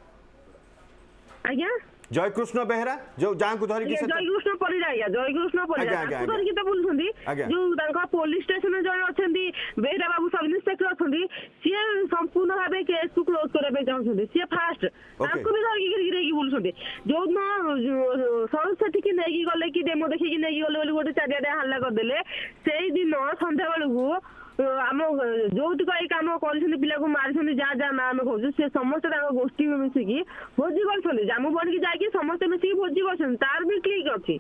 आज्ञा जयकृष्ण बेहरा जो जांकु धरिकी जयकृष्ण परिजा आया जयकृष्ण परिजा धरिकी तो बोलछंदी जो तांका पुलिस स्टेशन में जण अछंदी बेहरा बाबू सब इंस्पेक्टर अछंदी सी संपूर्ण भाबे केस को क्लोज करे बे जाउछंदी सी फास्ट तांको भी धरिकी गिरी गिरी बोलछंदी जो ना सरस्वती की नेगी गले की डेमो देखि की नेगी गले बोली गोटे चाडियाडे हल्ला कर देले सेई दिन संध्या बेलु आम जोटिक ये कम कर पिला को मारी जहाँ जहाँ नाम कौन से समस्त गोष्ठी मिसिकी भोजी कर जामु बन की जाकि समस्त मिसिकी भोजी कर तार भी क्लिक अच्छी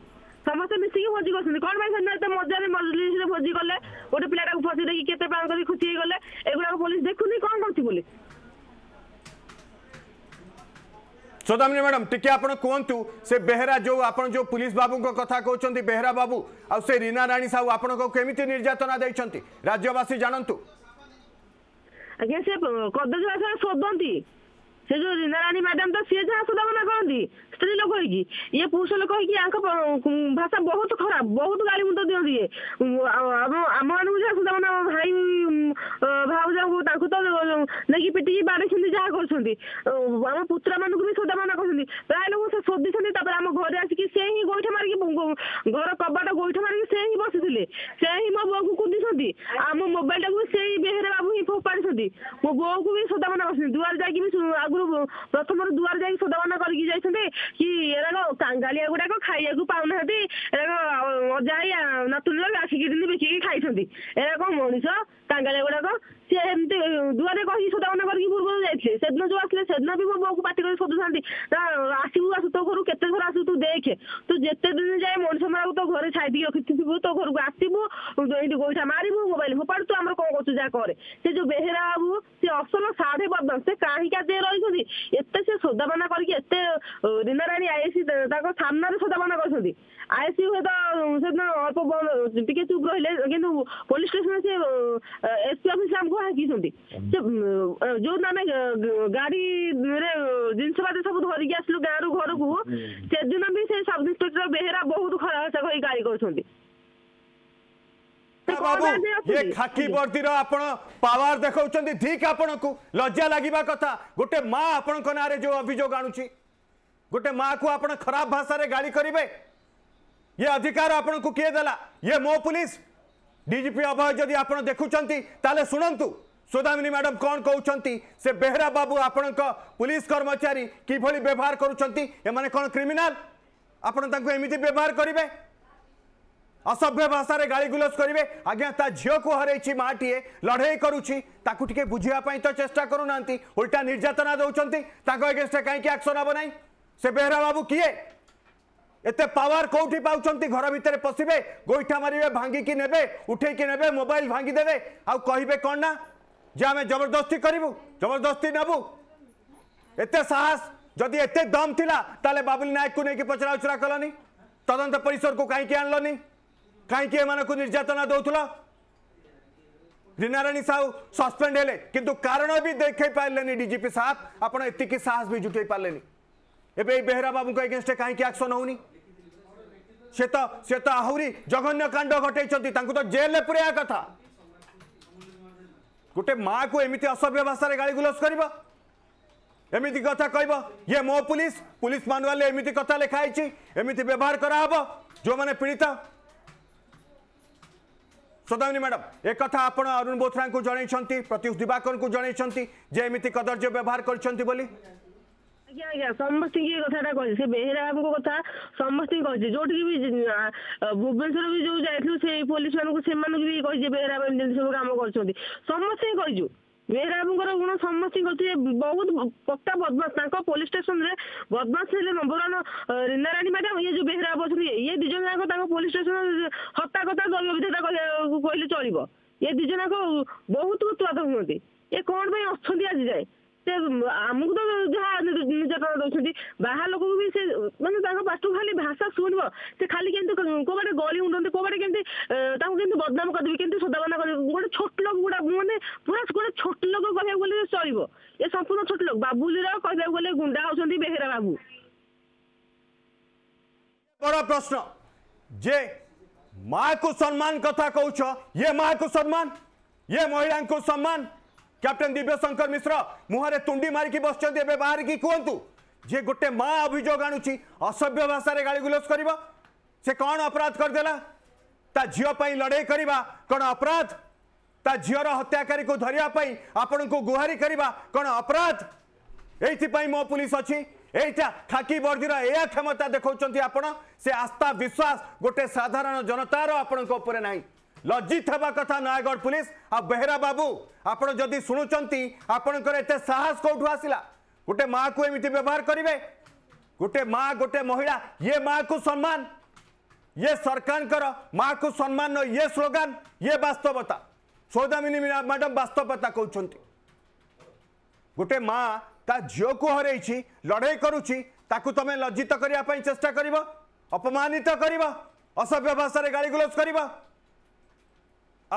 समस्त मिसिकी भोजी कर कौन भाई मजार मजलिस भोजी कले गोटे पिलाटा को फसी देखिए के खुशी गले एगुड़ा पुलिस देखुनी कौन कर पुलिस सौदामिनी मैडम टिके आप कहतु से बेहरा जो आप जो पुलिस बाबू को कथा कहते बेहरा बाबू आउ से रीना राणी साहू आपण को केमिति निर्यातना देइछंती राज्यवासी जानतु आज्ञा से कदज भाषा शोधती से जो रिंदारानी मैडम तो सी जहाँ सुधावना करती स्त्री लोक होगी ये पुरुष लोक हो भाषा बहुत खराब बहुत गाली मुंड दिखे आम मानक जहाँ सुधावना भाई भावजा तो नहीं पिटिकी बाड़ी जहाँ कर पुत्रा मानक भी सुधावना कर प्राय लोग से शोधि आम घर आसिक से ही गोईठा मारिक घर कबाट गोईठा मारिक से ही बसी से ही मो बो को कूदी आम मोबाइल टाक से बेहरा बाबू ही फोपाड़ी मो बो को भी सुधावना कर दुआर जा आगुरी प्रथम दुआर जा सदावना करगाली गुड़ाक खाइक पाऊना अजाई नतुन आसिक बेचिक खाई कौन मनीष कांगालिया गुड़ाक सी एमती दुआर कही सदावना करके सेदिन जो आसे से दिन भी मो बो को पार्टी कर सदुता आसबू आसू तो घर केत घर आसू तू देखे तू जिते दिन जाए मनीष मारा तो घर छाई रखु तो घर को आसबू गोईठा मारू मोबाइल फोपाड़ तू आम कौन कर करे से जो बेहरा बाबू सी असल साढ़े बदन से कहीं रही से सदावना करते रीनाराणी आईएससी सामना सदावना कर आईएससी हूँ तो अल्प टी चुप रही पुलिस स्टेशन से एसपी ऑफिस आमको हाकिंट जो आम गाड़ी जिनपात सब धरिकी आसलु गाँव रू घर को से दिन भी से सब इंस्पेक्टर बेहरा बहुत खरा हसा कही गाड़ी कर बाबू ये खाकी बर्दी पावर देखा ठीक आपण को लज्जा लगवा कथा गोटे माँ आपण ना जो अभियोग आणुची गोटे माँ को आपण खराब भाषा रे गाली करेंगे ये अधिकार आपण को किए देला ये मो पुलिस डीजीपी अभय जदि आपण देखुचंती ताले सुनंतु सुदामिनी मैडम कौन कहते से बेहरा बाबू आपण पुलिस कर्मचारी किभली व्यवहार करुचंती ए माने कौन क्रिमिनल आपण तांको एमिति व्यवहार करेंगे असभ्य भाषा रे गाली गुलस करेंगे आज्ञा ता झील को हरई माटे लड़े करुच्ची ताकू टिके बुझाई तो चेष्टा करूना उल्टा निर्यातना दौरान अगेन्स्टे कहीं एक्शन हम ना से बेहरा बाबू किए एत पावर कौटी पाँच घर भितर पशिबे गोईठा मारे भांगिकी ने उठेकी ने मोबाइल भांगिदेवे आबे कौन ना जे आम जबरदस्ती करूँ जबरदस्ती नबू एत साहस जदि एत दम थिला ताले बाबुल नायक को लेकिन पचराउचरा कलनी तदंत परिसर को कहीं आणलनी कहीं निर्यातना दौला रीनाराणी साहू सस्पेंड हेले किंतु कारण भी देख पारे डीजीपी साहब आपड़ एतिक साहस भी जुटे पारे एवं बेहरा बाबू को एगेन्स्ट कहीं एक्शन होनी से तो से तो आहरी जघन्य कांड घटे तो जेल पुरेया कथा गोटे माँ को एमती असभ्य भाषा गाली गुलस कर एमती कथा कह ये मो पुलिस पुलिस मानुआल एमती कथा लिखाई एमती व्यवहार कराहब जो मैंने पीड़ित सदामिनी मैडम एक कथा आपण अरुण बोथरा को जन प्रत्युष दिवाकर को जनई एमती कदर्ज व्यवहार कर बोली आज्ञा आज्ञा समस्त कथा कह बेहरा बाबू को कथा समस्त कही जो भुवनेश्वर भी जो जाइए पुलिस मान भी कही बेहरा बाबू सब कम कर समस्ते कही बेहरा बाबूर गुण समस्त कहते बहुत पक्का बदमाश पुलिस स्टेशन में बदमाश नंबर वन रीनाराणी मैडम ये जो बेहरा बाबू अच्छे ये दिज जाक पुलिस स्टेशन हत्या कथा दल विधेयता कहले चलो ये दिज जाक बहुत उत्पाद हूँ ये कौन पर अच्छे आज जाए से आमको तो जहाँ निर्यातना दौरान बाहर लोक भी से मानते पार्टी खाली भाषा शुणव से खाली के कौटे गली उठते कौटे के बदनाम करदेवे के सदावना कर गोटे छोट लोक गुड़ा मैंने पूरा गोटे छोट लोक कह चलो ये संपूर्ण छोट लोक बाबुली कहवाक गले गुंडा होती बेहरा बाबू बड़ा प्रश्न जे माँ को सम्मान कथा कौच ये माँ को सम्मान ये महिला को सम्मान कैप्टेन दिव्यशंकर मिश्र मुहरे तुंडी मारिकी बस बाहर की कहतु जे गोटे माँ अभियोग आणुची असभ्य भाषा रे गाली गुलस कर से कौन अपराध करदेला ता झियो पई लड़ाई करवा कौन अपराध ता झियोर हत्याकारी को धरिया पई आपण को गुहारी करवा कौन अपराध एइथिपई मो पुलिस अछि एटा खाकी बर्दीर एया क्षमता देखौचंती आपण से आस्था विश्वास गोटे साधारण जनतार आपण को ऊपर नाही लज्जित हवा कथा नयगढ़ पुलिस आ बेहरा बाबू आपड़ जदि शुणुंटे आपणकर एत साहस कौटू आसला गोटे माँ को एमती व्यवहार करेंगे गोटे माँ गोटे महिला ये माँ को सम्मान ये सरकार माँ को सम्मान ये स्लोगान ये वास्तवता सौदामिनी मैडम वास्तवता कहते गोटे माँ ता झील को हरई लड़े करुच्ची ताकू तुम लज्जित करने चेष्टा कर अपमानित कर असभ्य भाषा गाली गुलज कर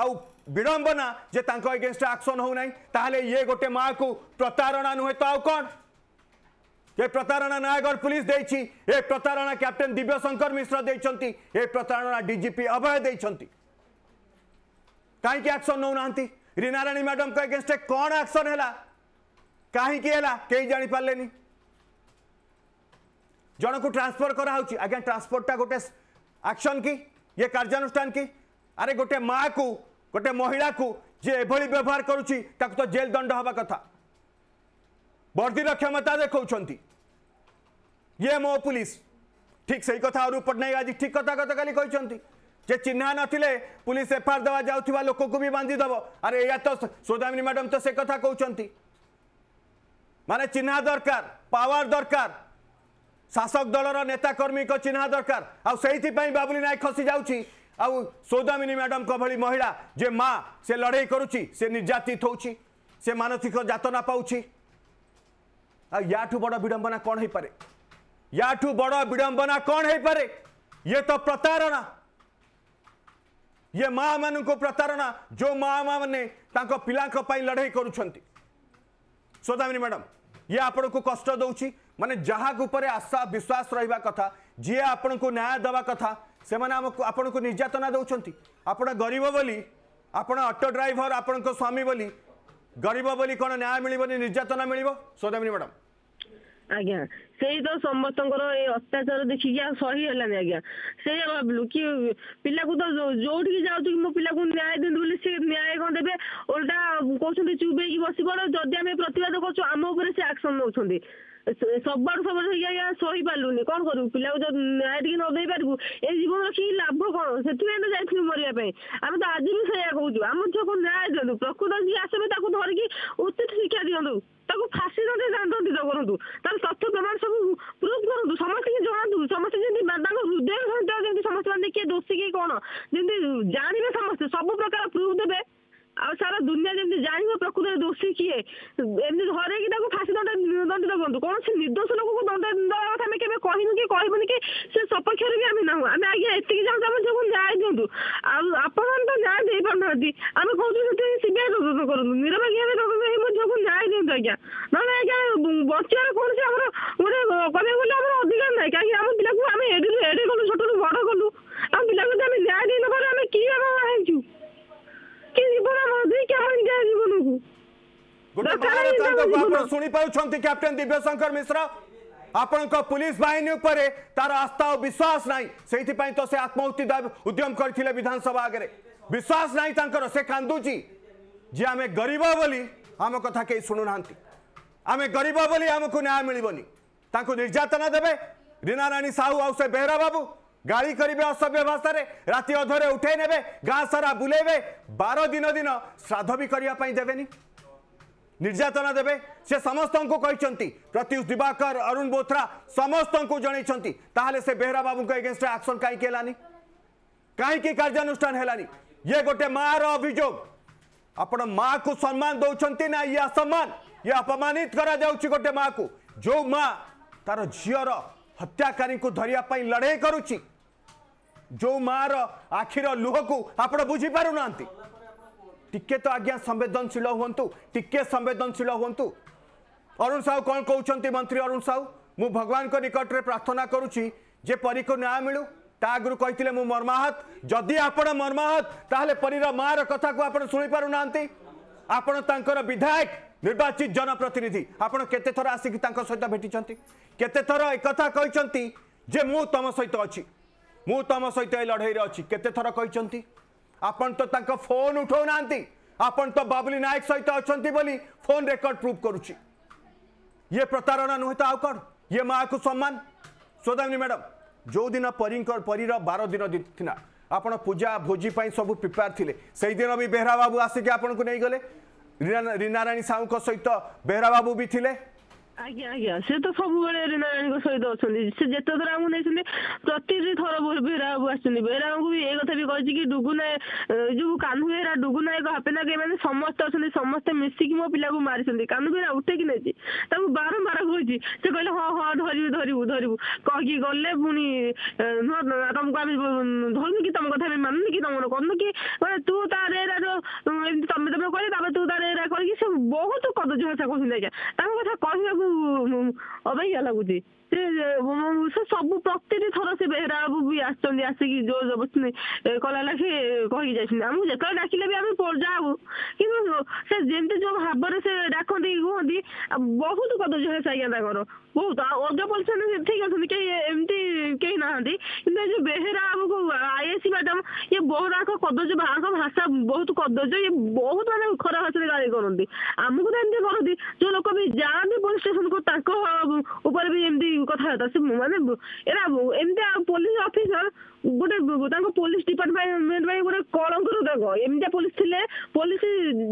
आउ विडंबना जे तांको अगेंस्ट एक्शन हो नहीं ताहले ये गोटे माँ को प्रतारणा नुहे तो आउ कौन ये प्रतारणा नयगढ़ पुलिस देछि, ए प्रतारणा कैप्टन दिव्यशंकर मिश्र देछंती, ए प्रतारणा डीजीपी अभय देछंती। काहे एक्शन नौ नांती? रीनाराणी मैडम के अगेंस्ट कौन एक्शन हैला, काहे के हैला केई जानि पालेनी। जन को ट्रांसफर करा होछि, आगे ट्रांसफरटा गोटे एक्शन की, ये कार्यानुष्ठान की। अरे गोटे माँ को, गोटे महिला को जे एभली व्यवहार करूछि ताको तो जेल दंड हवा कथा। बर्दी क्षमता देखते ये मो पुलिस ठीक सही कथा। अरूप पटनायक आज ठीक कथा गत काली कहते जे चिन्ह नथिले पुलिस एफआईआर देवा जाउथिबा लोक को भी बांधी दब। अरे या तो सोदामिनी मैडम तो से कथा कहते माने चिन्ह दरकार, पावर दरकार, शासक दलर नेताकर्मी को चिन्ह दरकार। आ सही बाबुली नायक खसी जाउछि। आ सोदामिनी मैडम को भली महिला जे माँ से लड़ाई करुची, से निर्यातित होउछि, से मानसिक यातना पाउछि। आ याठू बड़ विडंबना कौन है पारे? याठू बड़ विडंबना कौन है पारे? ये तो प्रतारणा, ये माँ मान को प्रतारणा। जो माँ मैंने पिला लड़ाई करुँच सोदामिनी मैडम, ये आपण को कष्ट दौर माने जहाक उपर आशा विश्वास रहा कथा, जी आपण को न्याय दवा कथा, से आपण को निर्यातना दौरान। आपण गरीब बोली, आपण ऑटो ड्राइवर, आपण को स्वामी बोली गरीब बोली कौन न्याय मिलबनी, निर्यातना मिलिबो? सोदामिनी मैडम आज्ञा से तो समस्त अत्याचार देखिकी सही है। आज्ञा से भावलु कि पिला को तो जो जाऊँ मो पिला को न्याय दिन बोली सी न्याय कौन देवे, उल्टा कहते चुपे बस पड़ो। जदि आम प्रतिवाद करम से एक्शन नौकर सब आड़ सब सही पार्लुनि कौन करू? पिला न्याय टी नई पारू ए जीवन रखी लाभ कौन? से जाइए मरवाई आम तो आज भी सैया कहूँ आम झील को न्याय दिखाँ, प्रकृत जी आसवे धरिकी उचित शिक्षा दिखाँ, फासी दंड दंड करूँ, तर तथ्य प्रमाण सब प्रूफ करूँ, समस्त की जनातु समस्त हृदय सहित समस्त मैंने किए दोषी किए कौन जमी जानवे समस्त सब प्रकार प्रूफ देवे। आ सारा दुनिया जमी जान प्रकृत दोषी किए एमती धरेकी फासी दंड दंड दबूँ। कौन से निर्दोष लोक को दंड दवा कथा केवे कहूँ कि कहूँ कि से सपक्षर भी आम ना आम आज्ञा एत चाहूँ आम जो न्याय दिंटू। आपन तो न्याय दे पाना आम कहते सीबीआई तदन कर निरपेक्ष भाव मो झील को न्याय दिंटू। आज्ञा ना आज्ञा बचार कौन से आम गोटे कह अधिकार ना कहीं आम पिला एडे गलु छोटू बड़ गलु आम पिला न्याय दे ना आम कि आमु कि जीवन जीवन को गोटे शुणी पाँच कैप्टेन दिव्यशंकर मिश्र आपण को पुलिस बाहिनी उपर तार आस्था और विश्वास ना, से तो से आत्माहुति उद्यम करथिले विधानसभा आगे। विश्वास ना तांकर, से कांदुची जी आम गरीब बोली आम कथा कई शुणु ना, आम गरीब बोली आमको न्याय मिलबनी, तांको निर्यातना देवे। रीनाराणी साहू आउ से बेहरा बाबू गाड़ी करेंगे असभ्य भाषा राति अधरे उठे ने गाँ सारा बुलेबे, बार दिन दिन श्राद्ध भी करने देवेनि, निर्यातना देवे। से समस्त को कहते प्रत्युष दिवाकर, अरुण बोथरा समस्त को जनई से बेहरा बाबू के एगेन्स्ट एक्शन कहीं लानी, कहीं कार्यानुष्ठान हैलानी। ये गोटे माँ अभियोग, आपण माँ को सम्मान दौरान ना, ये असम्मान, ये अपमानित करा जाउछि गोटे माँ को। जो माँ तार झीर हत्याकारी को धरिया लड़ाई करुच्ची, जो माँ आखिर लुह को आपण बुझीपार ना, टिके तो आज्ञा संवेदनशील हूँ, टिके संवेदनशील हूँ। अरुण साहू कौन कहते मंत्री अरुण साहू? मु भगवान को निकट रे प्रार्थना करुच्ची जे परी को न्याय मिलू। ता आगु कहते मु मर्माहत, जदि आपण मर्माहत ताहले परीर माँ कथा को आप शुणिपार ना। आपण तांकर विधायक निर्वाचित जनप्रतिनिधि, आपण केते थर आसिक तांकर सहित भेटिछंती, केते थर एकथा कहछंती जे मु तम सहित अछि, मु तम सहित ए लड़ाई रे अछि, केते थर कहछंती। आपण तो तांका फोन उठाउ नांती, आपण तो बाबुली नायक सहित अछंती बोली फोन रेकर्ड प्रूफ करूची। ये प्रतारणा नुहे तो आउ कौन? ये माँ को सम्मान। सोदामिनी मैडम, जो दिन परीकर परीर बार दिन थिना आपण पूजा भोजी पाई सब प्रिपेयर थिले, सेहि दिन भी बेहरा बाबू आसिक आपण को नै गले, रीनाराणी साहू को सहित बेहरा बाबू भी थिले। आज्ञा आज्ञा से तो सब रीनाराणी सहित अच्छा से जिते थर आम नहीं प्रति थर बेहरा बाबू आसुच्च। बेहरा बाबू भी ये कथा भी कही कि डुगुना जो कान्हू बेहरा, डुगुना हापेना के मैंने समस्त अच्छा समस्ते मिसिकी मो पिला को मारी, कान्हू बेहरा उठे कि नहीं बारंबार कहती से कहले हाँ हाँ धरू धरू धरू कही गले पुणी तुमको आम धरनु कि तुम कथा मानुनि कि तुम कहूँ कि तू तार एरा जो तुम तुम कह तू तार एरा कर बहुत कदज कथा कहते आज्ञा कथा कहवाक अवैया लगुच से सब प्रत्येक थर से बेहरा बाबू भी आसिकी जो जबरदस्ती कला लाखे कही जामको जिते डाकिले भी आम जाऊ कि से जमी जो भाव से डाकती कहती बहुत कदज है आज्ञा तर बहुत अजा पलिस ठीक अच्छे कहीं एमती कहीं ना कि बेहरा बाबू आईएसी मैडम ये बहुत कदज भाषा बहुत कदज ये बहुत मानते खरा भाषा में गाड़ी करती आमको तो एमती करती जो लोग भी जाती पुलिस स्टेशन को भी कथबार्ता से मानते एम पुलिस अफिसर गोटे पुलिस डिपार्टमेंट गोटे कलंकर दाग एमती पुलिस थे पुलिस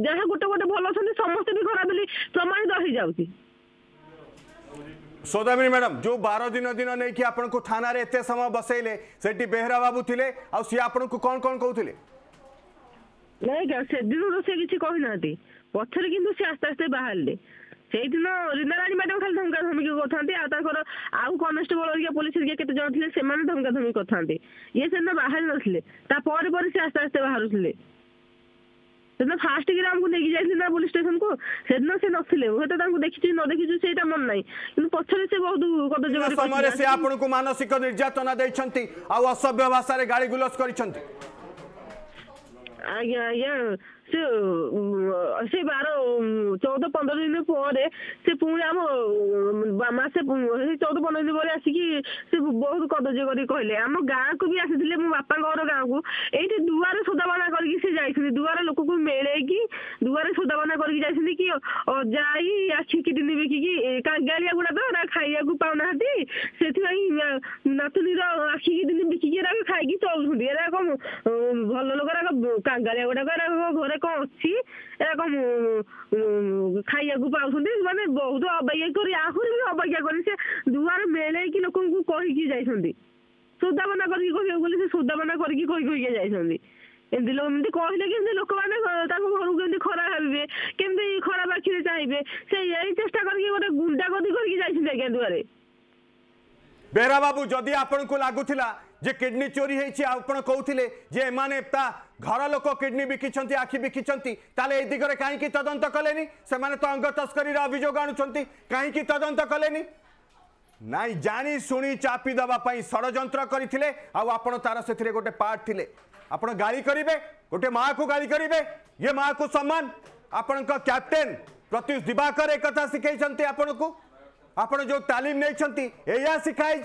जहाँ गोटे गोटे भल अच्छे समस्ते भी खराब बोली प्रमाणित हो जाती। सौदामिनी मैडम जो बारह दिन दिन नहीं कि आपन को थाना रे एते समय बसैले सेठी बेहरा बाबू थिले आ सी आपन को कोन कोन कहउथिले नै ग से दिन तो से किछि कहि नाथि पथरे किंतु से आस्ते आस्ते बाहरले सेई दिन रिना रानी मैडम खाली धमका धमकी कोथांती आ ताकर आउ कांस्टेबल ओरिया पुलिस के केते जण थिले से माने धमका धमकी कोथांती ये से न बाहर नथिले ता पर पर से आस्ते आस्ते बाहरुथिले सेदिन फास्ट कि आमको लेकिन जाइए पुलिस स्टेशन को सेदिन से नथिले हे तो देखी न देखी से मन ना कि पचर से बहुत कदज समय से आपन को मानसिक निर्यातना देछंती आ असभ्य भाषा रे गाली गुलस करछंती आया आया से से बारह चौदह पंद्रह दिन पर से पुणी आम मसे चौदह पंद्रह दिन पर आसिकी से बहुत कदज कर कहले आम गाँव को भी आसी मो बापा घर गाँव को ये दुआर सोदाबना कर दुआर लोक को मेले कि दुआर सोदाबना करिकी दिन बेकिकी कांगालिया गुड़ा खाया पाऊना से नातुनी आखिकी दिन बिकिकी खाई चलुंट एरा कम भल लोग कांगालिया गुड़ा घर कौन अच्छी खाया पाँच मानते बहुत अवैया कर आहरी भी अवैया कर दुआर मेले कि लोक कहीकि जाती सोदाबना कर सोदाबना कर एमती एमती कहले कि लोक मैंने घर को खरा भावे केमती खराब आखिरी चाहिए से यही चेषा करके गोटे गुंडागर्दी करके दुआरे बेहरा बाबू जदि आपन को लागुला जे किडनी चोरी होते घर लोक किडनी बिकिंट आखि बिकिंटे ये दिगरे कहीं तदंत कले से तो अंग तस्करी अभियोग आणुंट कहीं तदंत कले नाई जानी शुणी चापी दवाई षड्यंत्र करते आपड़ तार से गोटे पार्ट थे आप गाली करेंगे गोटे माँ को गाली करेंगे ये माँ को सम्मान आपण कैप्टेन प्रत्युष दिवाकर एक कथा शिखई आपण को आपण जो तालीम नहीं शिखाई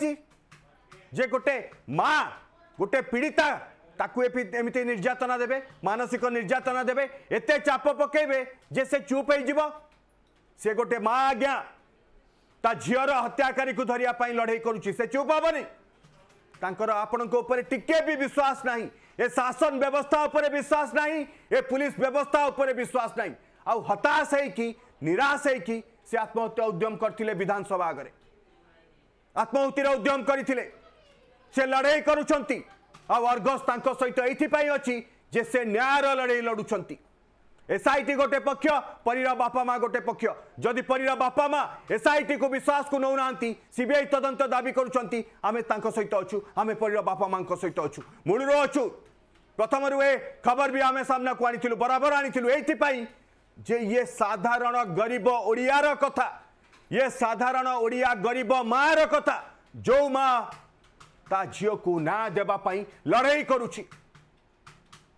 जे गोटे माँ गोटे पीड़िता ताकू एमती निर्यातना देवे मानसिक निर्यातना देवे एते चाप पकेबे जे से चुप हो से गोटे माँ आज्ञा ता झीर हत्याकारी को धरिया लड़े करुच्ची से चुप हेनी तांकर आपण को ऊपर टिके भी विश्वास नहीं ए शासन व्यवस्था उपर विश्वास नहीं ए पुलिस व्यवस्था उपर विश्वास नहीं आउ हताश है निराश है कि से आत्महत्या उद्यम करथिले विधानसभा आगे आत्महत्या उद्यम करथिले से लड़ाई करुछंती आ अर्गस तांको सहित एथिपाई अछि जे से न्यायर लड़ाई लड़ुछंती एसआईटी गोटे पक्ष परिरा बापा माँ गोटे पक्ष जदि परिरा बापा माँ एसआईटी को विश्वास को नौनांती सीबीआई तदंत दाबी करुछंती आमे तांको सहित अछु आमे परिरा बापा माँ को सहित अछु मूलरो अछु प्रथम रु ए खबर भी आमे सामना को आनिथिलु बराबर आनिथिलु एथिपाई जे ये साधारण गरीब ओडियार कथा ये साधारण ओडिया गरीब मार कथा जो माँ ता झील को ना देवाई लड़ाई करुच्ची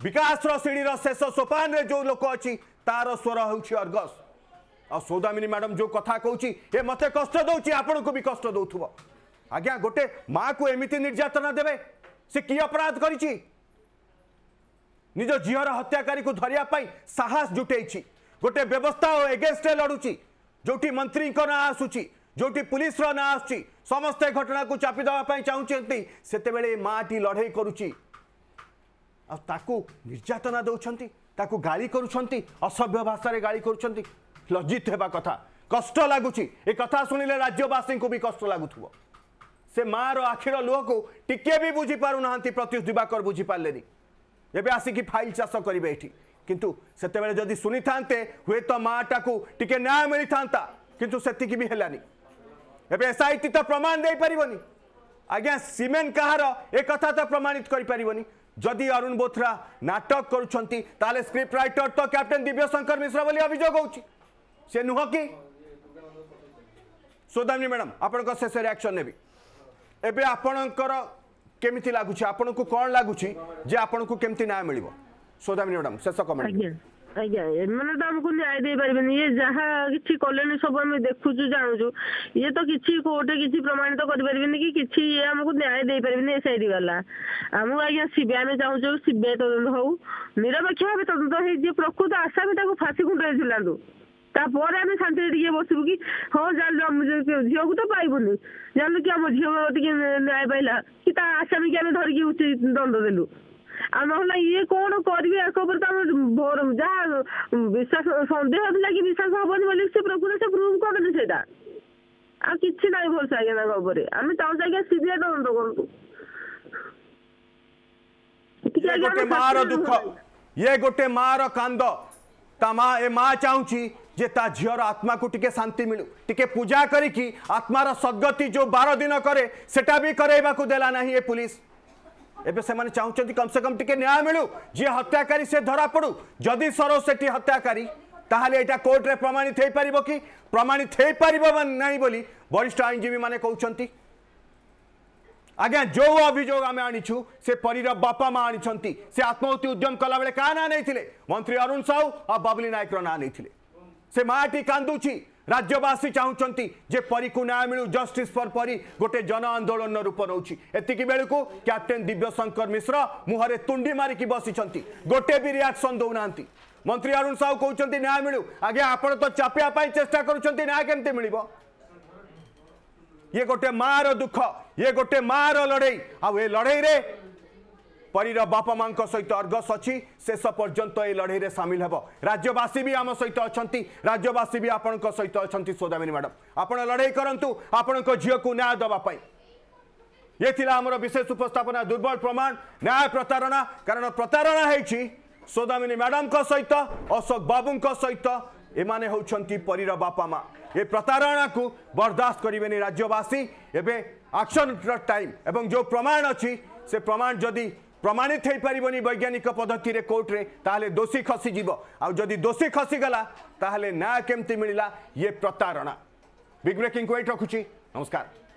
विकास सीढ़ीर शेष सोपान रे जो लोक अच्छी तार स्वर होर्गस आ सौदामिनी मैडम जो कथा कहूँ ये मत कष्ट दौर आपण को भी कष्ट दौथ आज्ञा गोटे माँ को एमती निर्यातना देवे से कि अपराध करिछि निज झीर हत्याकारी को धरिया साहस जुटे गोटे व्यवस्था और एगेन्स्टे लड़ुची जो मंत्री ना आसुची जो पुलिस ना आसुची समस्ते घटना को चापी देवाई चाहती से माँटी लड़े करुच्ची ताकू निर्यातना दौरान ताकू गाली करुंच असभ्य भाषा रे गाली करुंच लज्जित होगा कथा कष्ट लगुच ये कथा शुणिले राज्यवासी को भी कष्ट लगुथ से माँ रखिर लुह को टिके भी बुझी पार ना प्रत्युष दिवाकर बुझीपारे एवं आसिकी फाइल चाष करेंगे ये किंतु सेतेबेले जदि सुनी थांते हुए तो माटा को टिके न्याय मिली थांता किंतु सेतिकी भी हेलानी एबे एसआईटी तो प्रमाण दे परिवनी आज्ञा सीमेंट कहार ए कथा तो प्रमाणित करि परिवनी जदि अरुण बोथरा नाटक करूछंती ताले स्क्रिप्ट राइटर तो कैप्टेन दिव्यशंकर मिश्रा बोली अभियोग होउची से नुह कि सोदामिनी मैडम आपण शेष रियाक्शन ने एवं आपणकर केमी लगुच आपन को कौन लगुच आपन को केमती न्याय मिल सोदामिनी मैडम शेष कमेंट आज्ञा एमने तो आमको न्याय दे पारे ये जहाँ कि कले सब आम देखु जानूँ ये तो किसी कोर्टे कि प्रमाणित करें कि किसी ये आमको न्याय दे पारे एस आई डी वाला आमको आज्ञा सीबीआई आम चाहूँ सीबीआई तदंत हूँ निरपेक्ष भाव तदंत हो प्रकृत आसामी फाँसी खुंटे झुलां तापर आम शांति टे बसबू कि हाँ जान झील को तो पाइबुनि जानलु कि आम झील न्याय पाला कि आसामी की आम धरिकी उचित दंड देलु आम ये कौन करें जहाँ विश्वास सन्देह था कि विश्वास हेनी से प्रकृत से प्रूव करें से किसी ना भरोसा आज्ञा आम चाहूँ आज्ञा सीबीआई तदंत कर ये गोटे माँ रंद माँ चाहूँ जे ता झीर आत्मा को टिके शांति मिलू टिके पूजा करिकी आत्मार सद्गति जो बारह दिन करे सेटा भी करैबा को देला नहीं ये पुलिस एबे से माने चाहूँ कम से कम टिके न्याय मिलू जी हत्याकारी से धरा पड़ू जदि सरोज सेठी हत्याकारी ताहले एटा कोर्ट रे प्रमाणित हो पारिबो कि प्रमाणित हो पारिबो नहीं बोली वरिष्ठ आईनजीवी माने कहउछंती आज्ञा जो अभियोग आम आनीचु से परीर बापा माँ आनी से आत्महत्या उद्यम कला बेले क्या ना नहीं मंत्री अरुण साहू और बबली नायक ना नहीं से माटी कांदुची राज्यवासी चाहूंट जे परी को न्याय मिलू जस्टिस फॉर परी गोटे जन आंदोलन रूप नौ एतिक बेलू कैप्टेन दिव्यशंकर मिश्र मुहरे तुंडी मारिकी बसी गोटे भी रिएक्शन दौना मंत्री अरुण साहू कहते न्याय मिलू आज्ञा आपड़ तो चापियापाई चेष्टा करुँच न्याय केमती मिल ये गोटे माँ रुख ये गोटे माँ लड़े आउ लड़ई रे परीर बापा माँ सहित अर्गस अच्छी शेष पर्यंत ये लड़ई रे सामिल हेब राज्यवासी भी आम सहित अच्छा राज्यवासी भी आपण सहित अच्छा सोदामिनी मैडम आप लड़ई करूँ आपण झील को न्याय दवापाई ये थिला आमर विशेष उपस्थापना दुर्बल प्रमाण न्याय प्रतारणा कारण प्रतारणा होइछि सोदामिनी मैडम सहित अशोक बाबू सहित एमाने होउछंती परीर बापा माँ ये प्रतारणा को बर्दाश्त करेंगे राज्यवासी एवं एक्शन टाइम एवं जो प्रमाण अच्छी से प्रमाण जदि प्रमाणित हो पारबनी वैज्ञानिक पद्धति रे कोर्ट रे ताहले दोषी खसीजीव आउ जदि दोषी खसीगला ताहले न्याय केमती मिलला ये प्रतारणा बिग ब्रेकिंग को एट रखुची नमस्कार।